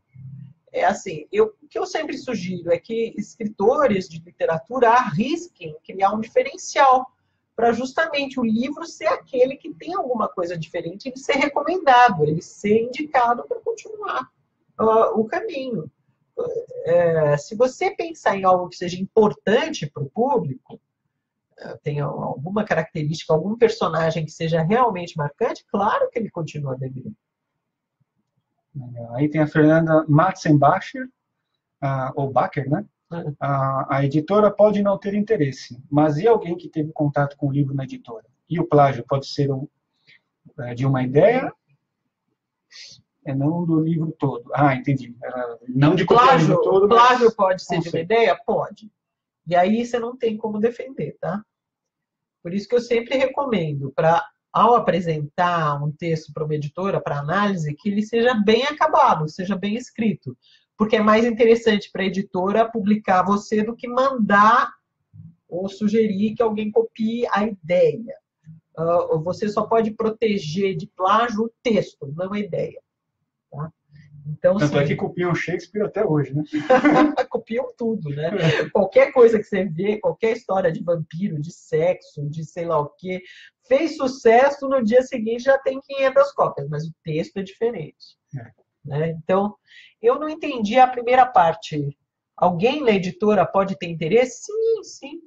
É assim, eu, o que eu sempre sugiro é que escritores de literatura arrisquem criar um diferencial para justamente o livro ser aquele que tem alguma coisa diferente, ele ser recomendado, ele ser indicado para continuar uh, o caminho. Uh, se você pensar em algo que seja importante para o público, uh, tem alguma característica, algum personagem que seja realmente marcante, claro que ele continua devendo. Aí tem a Fernanda Matzenbacher, uh, ou Bacher, né? Uhum. A, a editora pode não ter interesse, mas e alguém que teve contato com o livro na editora? E o plágio pode ser um, de uma ideia, é não do livro todo. Ah, entendi. Não de plágio, todo, o plágio mas... pode ser de uma ideia? Pode. E aí você não tem como defender, tá? Por isso que eu sempre recomendo, para ao apresentar um texto para uma editora, para análise, que ele seja bem acabado, seja bem escrito. Porque é mais interessante para a editora publicar você do que mandar ou sugerir que alguém copie a ideia. Uh, você só pode proteger de plágio o texto, não a ideia. Tá? Então, tanto sim, é que copiam Shakespeare até hoje, né? Copiam tudo, né? Qualquer coisa que você vê, qualquer história de vampiro, de sexo, de sei lá o quê, fez sucesso, no dia seguinte já tem quinhentas cópias, mas o texto é diferente. É. Né? Então, eu não entendi a primeira parte. Alguém na editora pode ter interesse? Sim, sim.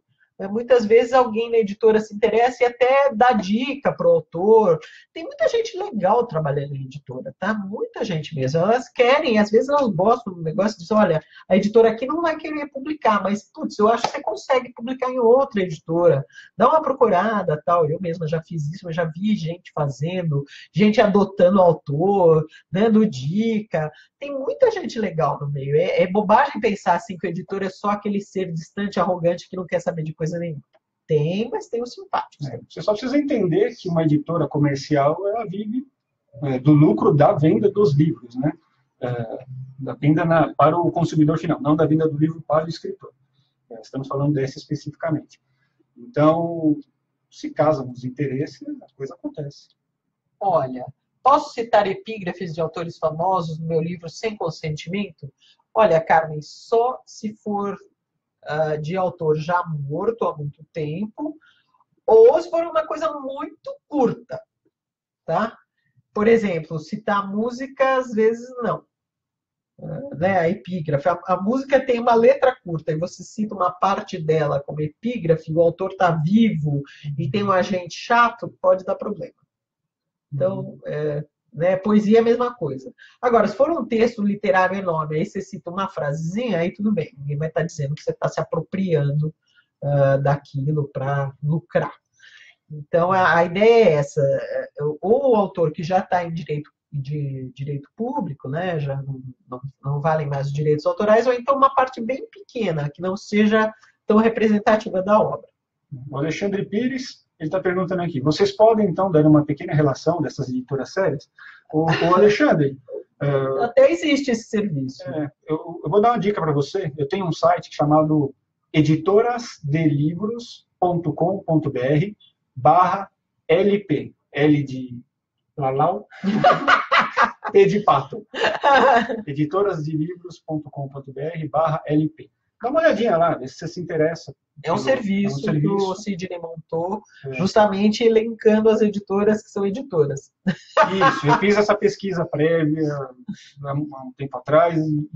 Muitas vezes alguém na editora se interessa e até dá dica para o autor. Tem muita gente legal trabalhando em editora, tá? Muita gente mesmo. Elas querem, às vezes elas gostam do negócio e dizem, olha, a editora aqui não vai querer publicar, mas, putz, eu acho que você consegue publicar em outra editora. Dá uma procurada, tal. Eu mesma já fiz isso, eu já vi gente fazendo, gente adotando o autor, dando dica. Tem muita gente legal no meio. É, é bobagem pensar assim que o editor é só aquele ser distante, arrogante, que não quer saber de coisa nenhuma. Tem, mas tem os simpáticos. É, você só precisa entender que uma editora comercial, ela vive é, do lucro da venda dos livros, né? É, da venda na, para o consumidor final, não da venda do livro para o escritor. É, estamos falando dessa especificamente. Então, se casam os interesses, a coisa acontece. Olha, posso citar epígrafes de autores famosos no meu livro sem consentimento? Olha, Carmen, só se for de autor já morto há muito tempo, ou se for uma coisa muito curta, tá? Por exemplo, citar música, às vezes, não. Né? A epígrafe. A, a música tem uma letra curta, e você cita uma parte dela como epígrafe, o autor está vivo e tem um agente chato, pode dar problema. Então, é, né? Poesia é a mesma coisa. Agora, se for um texto literário enorme, aí você cita uma frasezinha, aí tudo bem. Ninguém vai estar dizendo que você está se apropriando uh, daquilo para lucrar. Então, a, a ideia é essa. Ou o autor que já está em direito, de, direito público, né? Já não, não, não valem mais os direitos autorais, ou então uma parte bem pequena, que não seja tão representativa da obra. O Alexandre Pires... ele está perguntando aqui, vocês podem, então, dar uma pequena relação dessas editoras sérias? O, o Alexandre... uh, até existe esse serviço. É, eu, eu vou dar uma dica para você. Eu tenho um site chamado editoras de livros ponto com ponto br barra L P. L de lalau, P de pato. editoras de livros ponto com ponto br barra L P. Dá uma olhadinha lá, vê se você se interessa. É um, eu, serviço, é um serviço que o Sidney montou, é. justamente elencando as editoras que são editoras. Isso, eu fiz essa pesquisa prévia há um tempo atrás e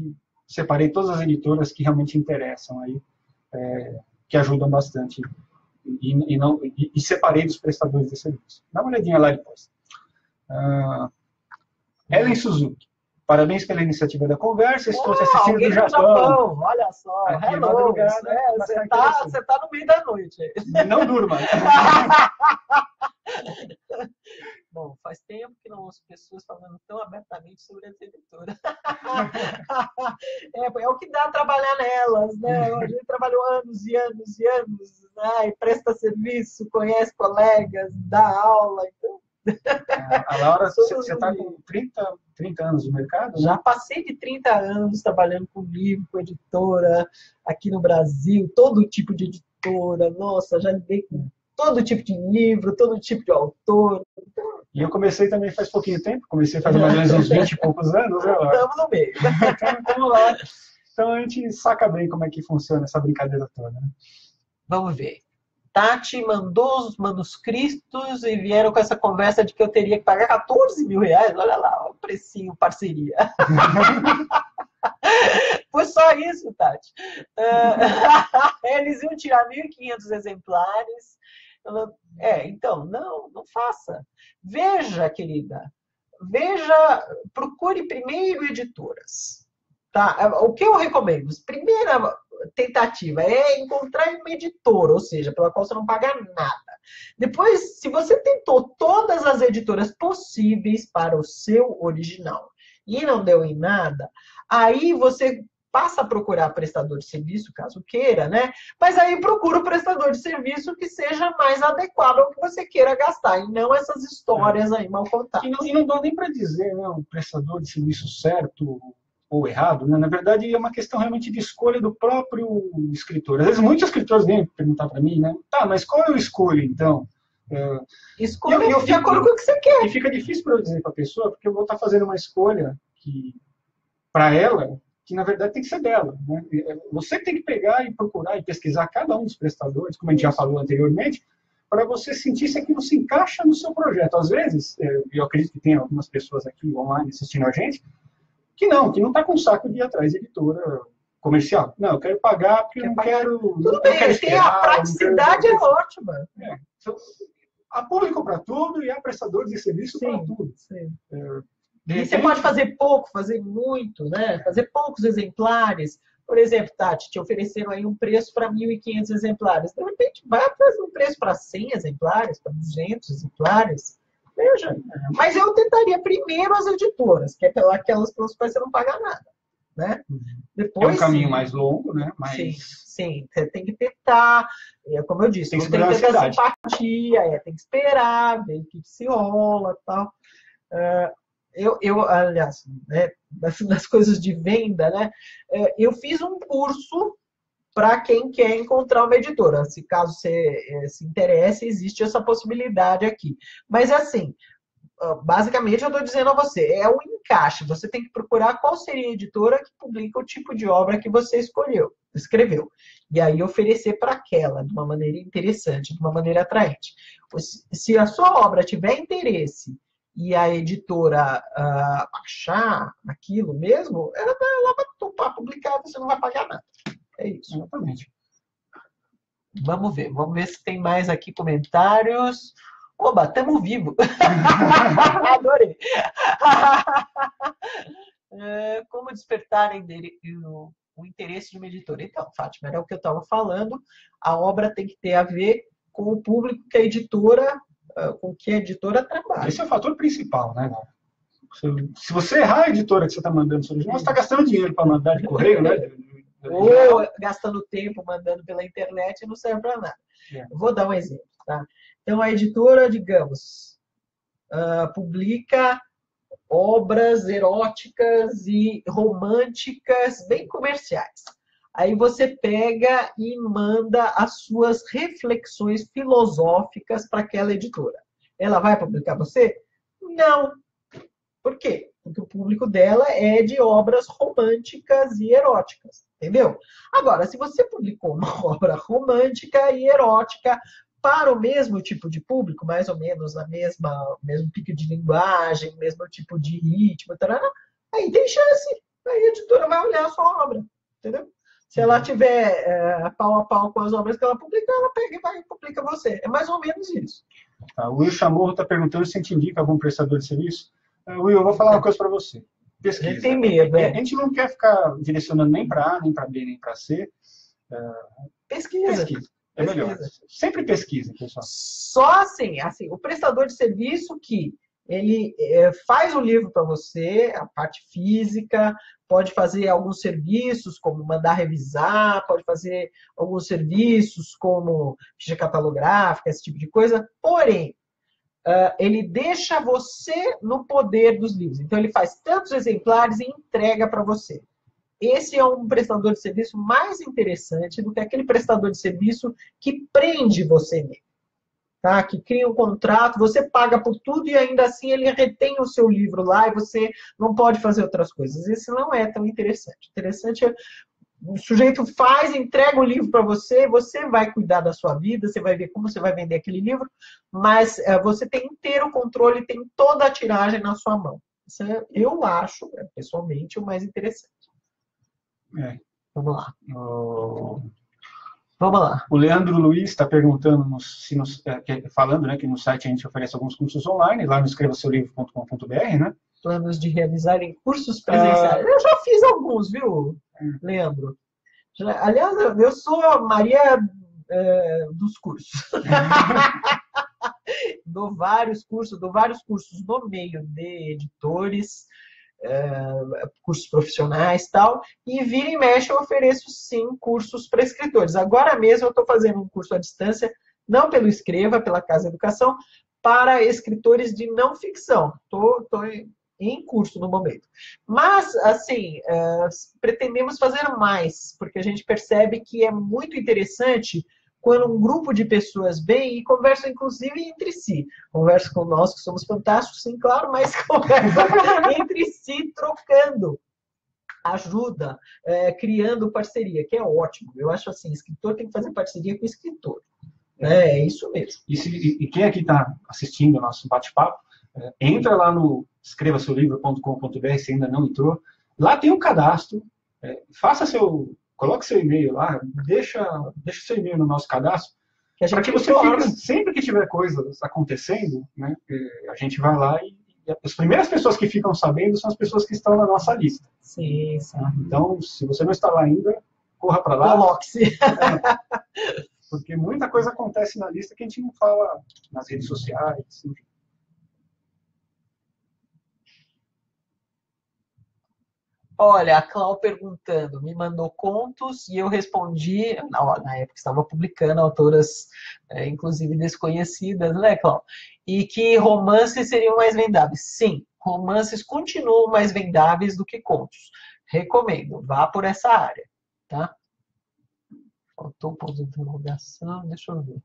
separei todas as editoras que realmente interessam, aí, é, que ajudam bastante. E, e, não, e, e separei dos prestadores de serviço. Dá uma olhadinha lá depois. Uh, Ellen Suzuki. Parabéns pela iniciativa da conversa, estou oh, assistindo do Japão. Japão. Olha só, aqui, hello, é é, você está tá no meio da noite. Não durma. Bom, faz tempo que não ouço pessoas falando tão abertamente sobre a editora. é, é o que dá trabalhar nelas, né? A gente trabalhou anos e anos e anos, né? E presta serviço, conhece colegas, dá aula, então... A Laura, você está com trinta, trinta anos no mercado? Né? Já passei de trinta anos trabalhando com livro, com editora, aqui no Brasil, todo tipo de editora. Nossa, já lidei com todo tipo de livro, todo tipo de autor. E eu comecei também faz pouquinho tempo, comecei faz mais ou menos uns vinte e poucos anos. Né, Laura? Estamos no meio. Então, estamos lá. Então, a gente saca bem como é que funciona essa brincadeira toda. Né? Vamos ver. Tati mandou os manuscritos e vieram com essa conversa de que eu teria que pagar quatorze mil reais. Olha lá, o precinho, parceria. Foi só isso, Tati. Eles iam tirar mil e quinhentos exemplares. É, então, não, não faça. Veja, querida, veja, procure primeiro editoras. Tá? O que eu recomendo? Primeira tentativa é encontrar uma editora, ou seja, pela qual você não paga nada. Depois, se você tentou todas as editoras possíveis para o seu original e não deu em nada, aí você passa a procurar prestador de serviço, caso queira, né? Mas aí procura o prestador de serviço que seja mais adequado ao que você queira gastar, e não essas histórias aí mal contadas. E não, e não dá nem para dizer, né, o prestador de serviço certo ou errado, né? Na verdade é uma questão realmente de escolha do próprio escritor. Às vezes muitos escritores vêm perguntar para mim, né? Tá, mas qual eu escolho então? É... Escolha eu, eu de fico... acordo com o que você quer. E fica difícil para eu dizer para a pessoa, porque eu vou estar fazendo uma escolha que para ela, que na verdade tem que ser dela. Né? Você tem que pegar e procurar e pesquisar cada um dos prestadores, como a gente já falou anteriormente, para você sentir se aquilo se encaixa no seu projeto. Às vezes, eu acredito que tem algumas pessoas aqui online assistindo a gente, que não, que não está com saco de ir atrás de editora comercial. Não, eu quero pagar porque eu não quero... Tudo bem, tem a praticidade é ótima. É. Então, há público para tudo e há prestadores de serviço para tudo. Sim. É, e repente... você pode fazer pouco, fazer muito, né? Fazer poucos exemplares. Por exemplo, Tati, te ofereceram aí um preço para mil e quinhentos exemplares. De repente, vai fazer um preço para cem exemplares, para duzentos exemplares. Veja, mas eu tentaria primeiro as editoras, que é aquelas pelas quais você não paga nada, né? Depois, é um caminho sim, mais longo, né? Mas... Sim, sim, você tem que tentar, é como eu disse, tem que, tem que ter a simpatia, é, tem que esperar, ver o que se rola e tal. Eu, eu aliás, né, nas coisas de venda, né? Eu fiz um curso para quem quer encontrar uma editora. Se caso você se interesse, existe essa possibilidade aqui. Mas, assim, basicamente eu estou dizendo a você, é um encaixe. Você tem que procurar qual seria a editora que publica o tipo de obra que você escolheu, escreveu. E aí oferecer para aquela, de uma maneira interessante, de uma maneira atraente. Se a sua obra tiver interesse e a editora ah, achar aquilo mesmo, ela, ela vai topar publicar, você não vai pagar nada. É isso, exatamente. Vamos ver, vamos ver se tem mais aqui comentários. Oba, estamos vivos. Adorei. É, como despertar o, o interesse de uma editora? Então, Fátima, era o que eu estava falando. A obra tem que ter a ver com o público que a editora, com que a editora trabalha. Esse é o fator principal, né, Laura? Se você errar a editora que você está mandando seu original, você está gastando dinheiro para mandar de correio, né? Ou gastando tempo mandando pela internet e não serve para nada. É. Vou dar um exemplo, tá? Então, a editora, digamos, uh, publica obras eróticas e românticas bem comerciais. Aí você pega e manda as suas reflexões filosóficas para aquela editora. Ela vai publicar você? Não. Por quê? Porque o público dela é de obras românticas e eróticas, entendeu? Agora, se você publicou uma obra romântica e erótica para o mesmo tipo de público, mais ou menos a mesma, mesmo pique de linguagem, mesmo tipo de ritmo, tarará, aí tem chance, aí a editora vai olhar a sua obra, entendeu? Se ela tiver é, pau a pau com as obras que ela publica, ela pega e vai e publica você. É mais ou menos isso. Tá, o Will Chamorro está perguntando se a gente indica algum prestador de serviço. Will, eu vou falar uma coisa para você. Pesquisa. A gente tem medo, é. A gente não quer ficar direcionando nem para A, nem para B, nem para C. Pesquisa. Pesquisa. É pesquisa. Melhor. Sempre pesquisa, pessoal. Só assim, assim, o prestador de serviço que ele é, faz o livro para você, a parte física, pode fazer alguns serviços, como mandar revisar, pode fazer alguns serviços, como ficha catalográfica, esse tipo de coisa. Porém, Uh, ele deixa você no poder dos livros. Então, ele faz tantos exemplares e entrega para você. Esse é um prestador de serviço mais interessante do que aquele prestador de serviço que prende você nele. Tá? Que cria um contrato, você paga por tudo e ainda assim ele retém o seu livro lá e você não pode fazer outras coisas. Isso não é tão interessante. Interessante é... O sujeito faz, entrega o livro para você, você vai cuidar da sua vida, você vai ver como você vai vender aquele livro, mas é, você tem inteiro controle, tem toda a tiragem na sua mão. Isso é, eu acho, é, pessoalmente, o mais interessante. É. Vamos lá. O... Vamos lá. O Leandro Luiz está perguntando, se nos, falando né, que no site a gente oferece alguns cursos online, lá no escreva seu livro ponto com ponto br, né? Planos de realizarem cursos presenciais. Uh... Eu já fiz alguns, viu, Leandro? Já, aliás, eu sou a Maria é, dos cursos. Dou vários cursos, dou vários cursos no meio de editores, é, cursos profissionais e tal, e vira e mexe eu ofereço, sim, cursos para escritores. Agora mesmo eu estou fazendo um curso à distância, não pelo Escreva, pela Casa Educação, para escritores de não ficção. Estou... em curso no momento. Mas, assim, uh, pretendemos fazer mais, porque a gente percebe que é muito interessante quando um grupo de pessoas vem e conversa, inclusive, entre si. Conversa com nós, que somos fantásticos, sim, claro, mas conversa entre si, trocando. Ajuda, uh, criando parceria, que é ótimo. Eu acho assim, escritor tem que fazer parceria com o escritor. Né? É isso mesmo. E, se, e quem aqui está assistindo ao nosso bate-papo, entra lá no escreva seu livro ponto com ponto br, se ainda não entrou. Lá tem um cadastro. É, faça seu, coloque seu e-mail lá, deixa, deixa seu e-mail no nosso cadastro, para que você fique, sempre que tiver coisas acontecendo, né, a gente vai lá e, e as primeiras pessoas que ficam sabendo são as pessoas que estão na nossa lista. Sim, sim. Então, se você não está lá ainda, corra para lá. Coloque-se. É, porque muita coisa acontece na lista que a gente não fala nas redes sociais, assim. Olha, a Clau perguntando, me mandou contos e eu respondi, na, na época estava publicando autoras, é, inclusive desconhecidas, né, Clau? E que romances seriam mais vendáveis. Sim, romances continuam mais vendáveis do que contos. Recomendo, vá por essa área, tá? Faltou um ponto de interrogação, deixa eu ver.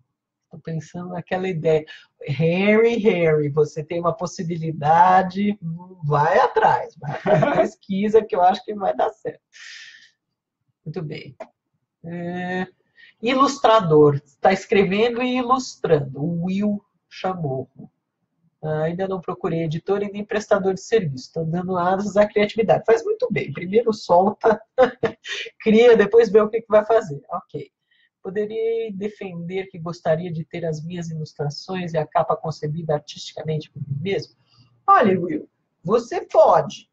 Estou pensando naquela ideia. Harry, Harry, você tem uma possibilidade, vai atrás, vai atrás, pesquisa, que eu acho que vai dar certo. Muito bem. É, ilustrador, está escrevendo e ilustrando. O Will Chamorro. Ah, ainda não procurei editor e nem prestador de serviço. Estou dando asas à criatividade. Faz muito bem. Primeiro solta, cria, depois vê o que, que vai fazer. Ok. Poderia defender que gostaria de ter as minhas ilustrações e a capa concebida artisticamente por mim mesmo? Olha, Will, você pode.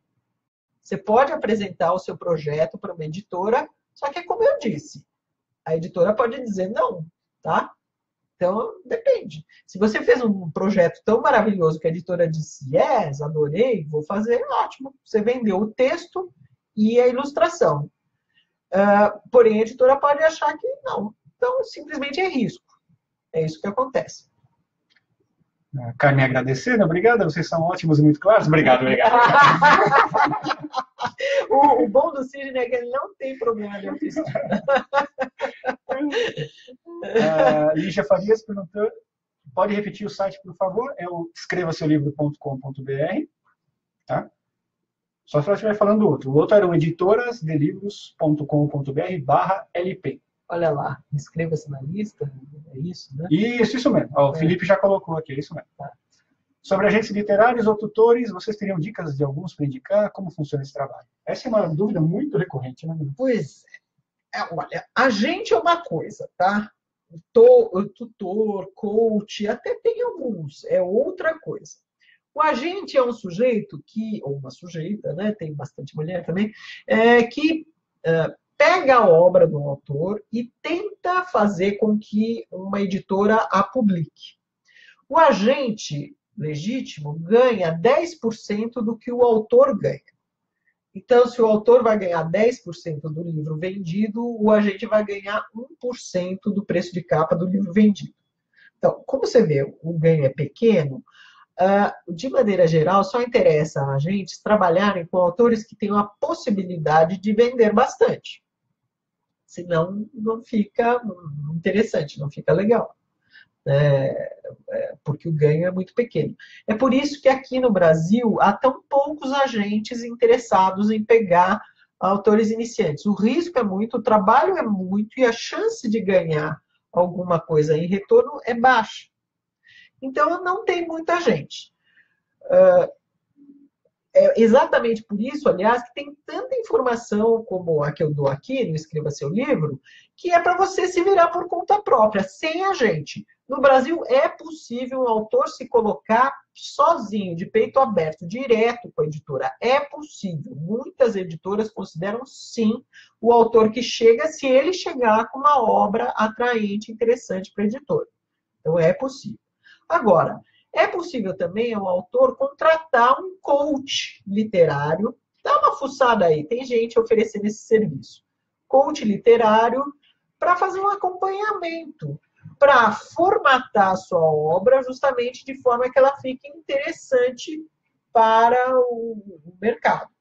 Você pode apresentar o seu projeto para uma editora, só que é como eu disse. A editora pode dizer não, tá? Então, depende. Se você fez um projeto tão maravilhoso que a editora disse, yes, adorei, vou fazer, ótimo. Você vendeu o texto e a ilustração. Uh, porém, a editora pode achar que não. Então, simplesmente é risco. É isso que acontece. Carmen agradecendo, obrigada. Vocês são ótimos e muito claros. Obrigado, obrigado. o, o bom do Sidney é que ele não tem problema de autismo. uh, Lígia Farias perguntou, pode repetir o site, por favor? É o escreva seu livro ponto com ponto br. Tá? Só se ela estiver falando do outro. O outro era o editoras de livros ponto com ponto br barra L P. Olha lá, inscreva-se na lista, é isso, né? Isso, isso mesmo. Ó, o é. Felipe já colocou aqui, é isso mesmo. Tá. Sobre agentes literários ou tutores, vocês teriam dicas de alguns para indicar como funciona esse trabalho? Essa é uma dúvida muito recorrente, né? Pois é. Olha, agente é uma coisa, tá? Tutor, coach, até tem alguns, é outra coisa. O agente é um sujeito que, ou uma sujeita, né, tem bastante mulher também, é, que é, pega a obra do autor e tenta fazer com que uma editora a publique. O agente legítimo ganha dez por cento do que o autor ganha. Então, se o autor vai ganhar dez por cento do livro vendido, o agente vai ganhar um por cento do preço de capa do livro vendido. Então, como você vê, o ganho é pequeno, uh, de maneira geral, só interessa a gente trabalharem com autores que tenham a possibilidade de vender bastante. Senão, não fica interessante, não fica legal. É, porque o ganho é muito pequeno. É por isso que aqui no Brasil há tão poucos agentes interessados em pegar autores iniciantes. O risco é muito, o trabalho é muito e a chance de ganhar alguma coisa em retorno é baixa. Então, não tem muita gente. É exatamente por isso, aliás, que tem tanta informação como a que eu dou aqui no Escreva Seu Livro, que é para você se virar por conta própria, sem agente. No Brasil, é possível um autor se colocar sozinho, de peito aberto, direto com a editora. É possível. Muitas editoras consideram, sim, o autor que chega, se ele chegar com uma obra atraente, interessante para a editora. Então, é possível. Agora, é possível também um autor contratar um coach literário. Dá uma fuçada aí, tem gente oferecendo esse serviço. Coach literário para fazer um acompanhamento, para formatar a sua obra justamente de forma que ela fique interessante para o mercado.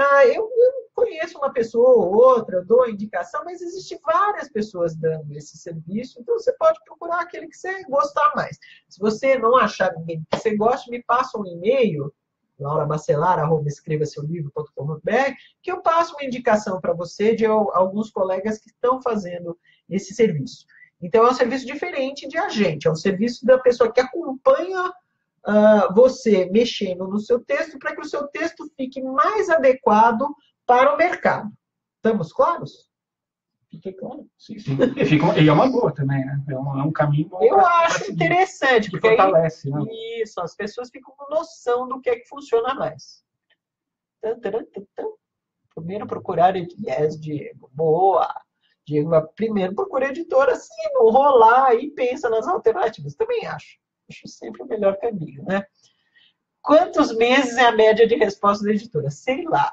Ah, eu, eu conheço uma pessoa ou outra, dou indicação, mas existem várias pessoas dando esse serviço, então você pode procurar aquele que você gostar mais. Se você não achar ninguém que você goste, me passa um e-mail, laura bacelar arroba escreva seu livro ponto com ponto br, que eu passo uma indicação para você de alguns colegas que estão fazendo esse serviço. Então, é um serviço diferente de agente, é um serviço da pessoa que acompanha uh, você mexendo no seu texto para que o seu texto fique mais adequado para o mercado. Estamos claros? Fiquei claro. Sim, sim. E, fica, e é uma boa também, né? É um, é um caminho bom. Eu pra, acho pra interessante. Porque fortalece, aí, né? Isso, as pessoas ficam com noção do que é que funciona mais. Primeiro procurar yes, Diego. Boa! Diego, primeiro procura a editora, se não rolar, e pensa nas alternativas. Também acho. Acho sempre o melhor caminho, né? Quantos meses é a média de resposta da editora? Sei lá.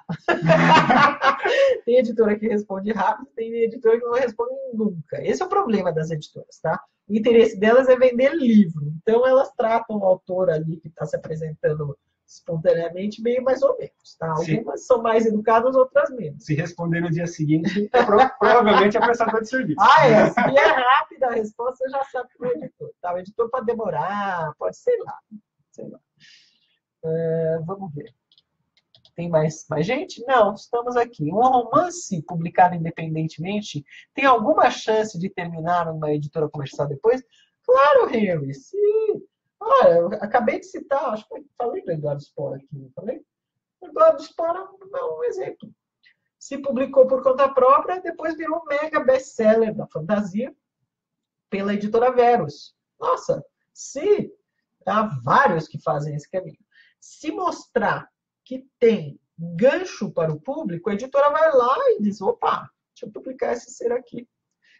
Tem editora que responde rápido, tem editora que não responde nunca. Esse é o problema das editoras, tá? O interesse delas é vender livro. Então, elas tratam o autor ali que está se apresentando espontaneamente, meio mais ou menos, tá? Algumas Sim. são mais educadas, outras menos. Se responder no dia seguinte, provavelmente é prestador de serviço. Ah, é? Se é rápida a resposta, você já sabe que é o editor, tá? O editor pode demorar, pode, sei lá, sei lá. Uh, vamos ver. Tem mais, mais gente? Não, estamos aqui. Um romance publicado independentemente tem alguma chance de terminar numa editora comercial depois? Claro, Henry, sim. Olha, eu acabei de citar, acho que falei do Eduardo Spora aqui, não falei? Eduardo Spora é um exemplo. Se publicou por conta própria, depois virou um mega best-seller da fantasia pela editora Verus. Nossa, sim, há vários que fazem esse caminho. Se mostrar que tem gancho para o público, a editora vai lá e diz, opa, deixa eu publicar esse ser aqui.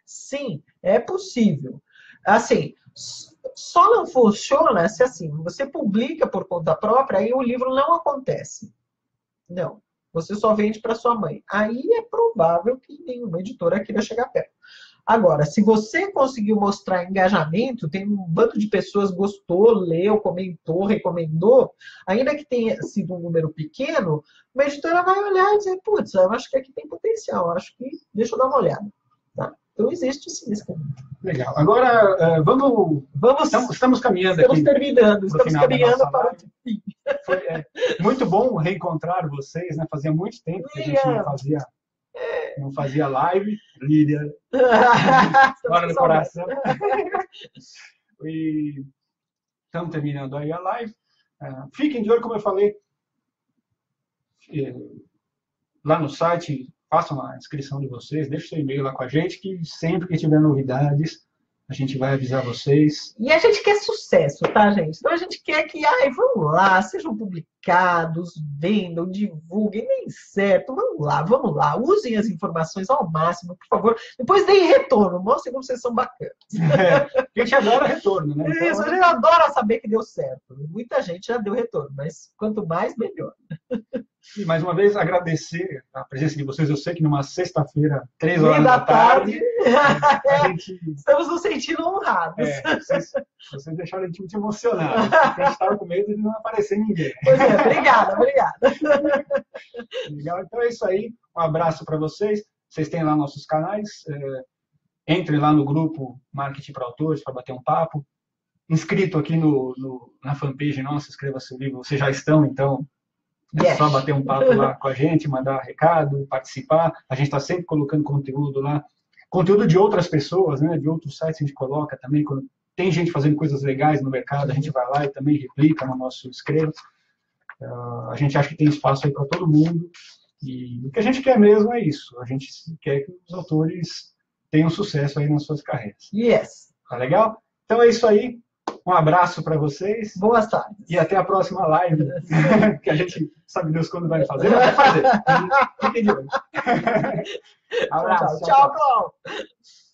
Sim, é possível. Assim, só não funciona se assim, você publica por conta própria e o livro não acontece. Não, você só vende para sua mãe. Aí é provável que nenhuma editora queira chegar perto. Agora, se você conseguiu mostrar engajamento, tem um bando de pessoas gostou, leu, comentou, recomendou, ainda que tenha sido um número pequeno, uma editora vai olhar e dizer, putz, eu acho que aqui tem potencial, acho que deixa eu dar uma olhada. Tá? Então existe sim esse caminho. Legal. Agora, vamos... vamos estamos, estamos caminhando estamos aqui. Terminando, estamos terminando, estamos caminhando para o fim. Foi, é, muito bom reencontrar vocês, né? Fazia muito tempo que a gente não fazia... Não fazia live, Lídia, hora do coração. E estamos terminando aí a live. Uh, fiquem de olho, como eu falei, uh, lá no site, façam a inscrição de vocês, deixem seu e-mail lá com a gente, que sempre que tiver novidades, a gente vai avisar vocês. E a gente quer sucesso, tá, gente? Então a gente quer que, ai, vamos lá, sejam publicados, vendam, divulguem, nem certo. Vamos lá, vamos lá. Usem as informações ao máximo, por favor. Depois deem retorno, mostrem como vocês são bacanas. É, a gente adora retorno, né? Isso, a gente adora saber que deu certo. Muita gente já deu retorno, mas quanto mais, melhor. E mais uma vez, agradecer a presença de vocês. Eu sei que numa sexta-feira, três horas da tarde... tarde a gente... Estamos nos sentindo honrados. É, vocês Vocês deixaram a gente muito emocionado, porque a gente estava com medo de não aparecer ninguém. Pois é, obrigada, obrigada. Legal, então é isso aí. Um abraço para vocês. Vocês têm lá nossos canais. É, entre lá no grupo Marketing para Autores para bater um papo. Inscrito aqui no, no, na fanpage nossa, Escreva Seu Livro, vocês já estão, então... É yes. só bater um papo lá com a gente, mandar recado, participar. A gente está sempre colocando conteúdo lá. Conteúdo de outras pessoas, né? De outros sites a gente coloca também. Quando tem gente fazendo coisas legais no mercado, a gente vai lá e também replica no nosso escreva. Uh, a gente acha que tem espaço aí para todo mundo. E o que a gente quer mesmo é isso. A gente quer que os autores tenham sucesso aí nas suas carreiras. Yes. Tá legal? Então é isso aí. Um abraço para vocês. Boas tardes. E até a próxima live, que a gente sabe Deus quando vai fazer, mas vai fazer. Fiquem de olho. Abraço. Tchau, tchau.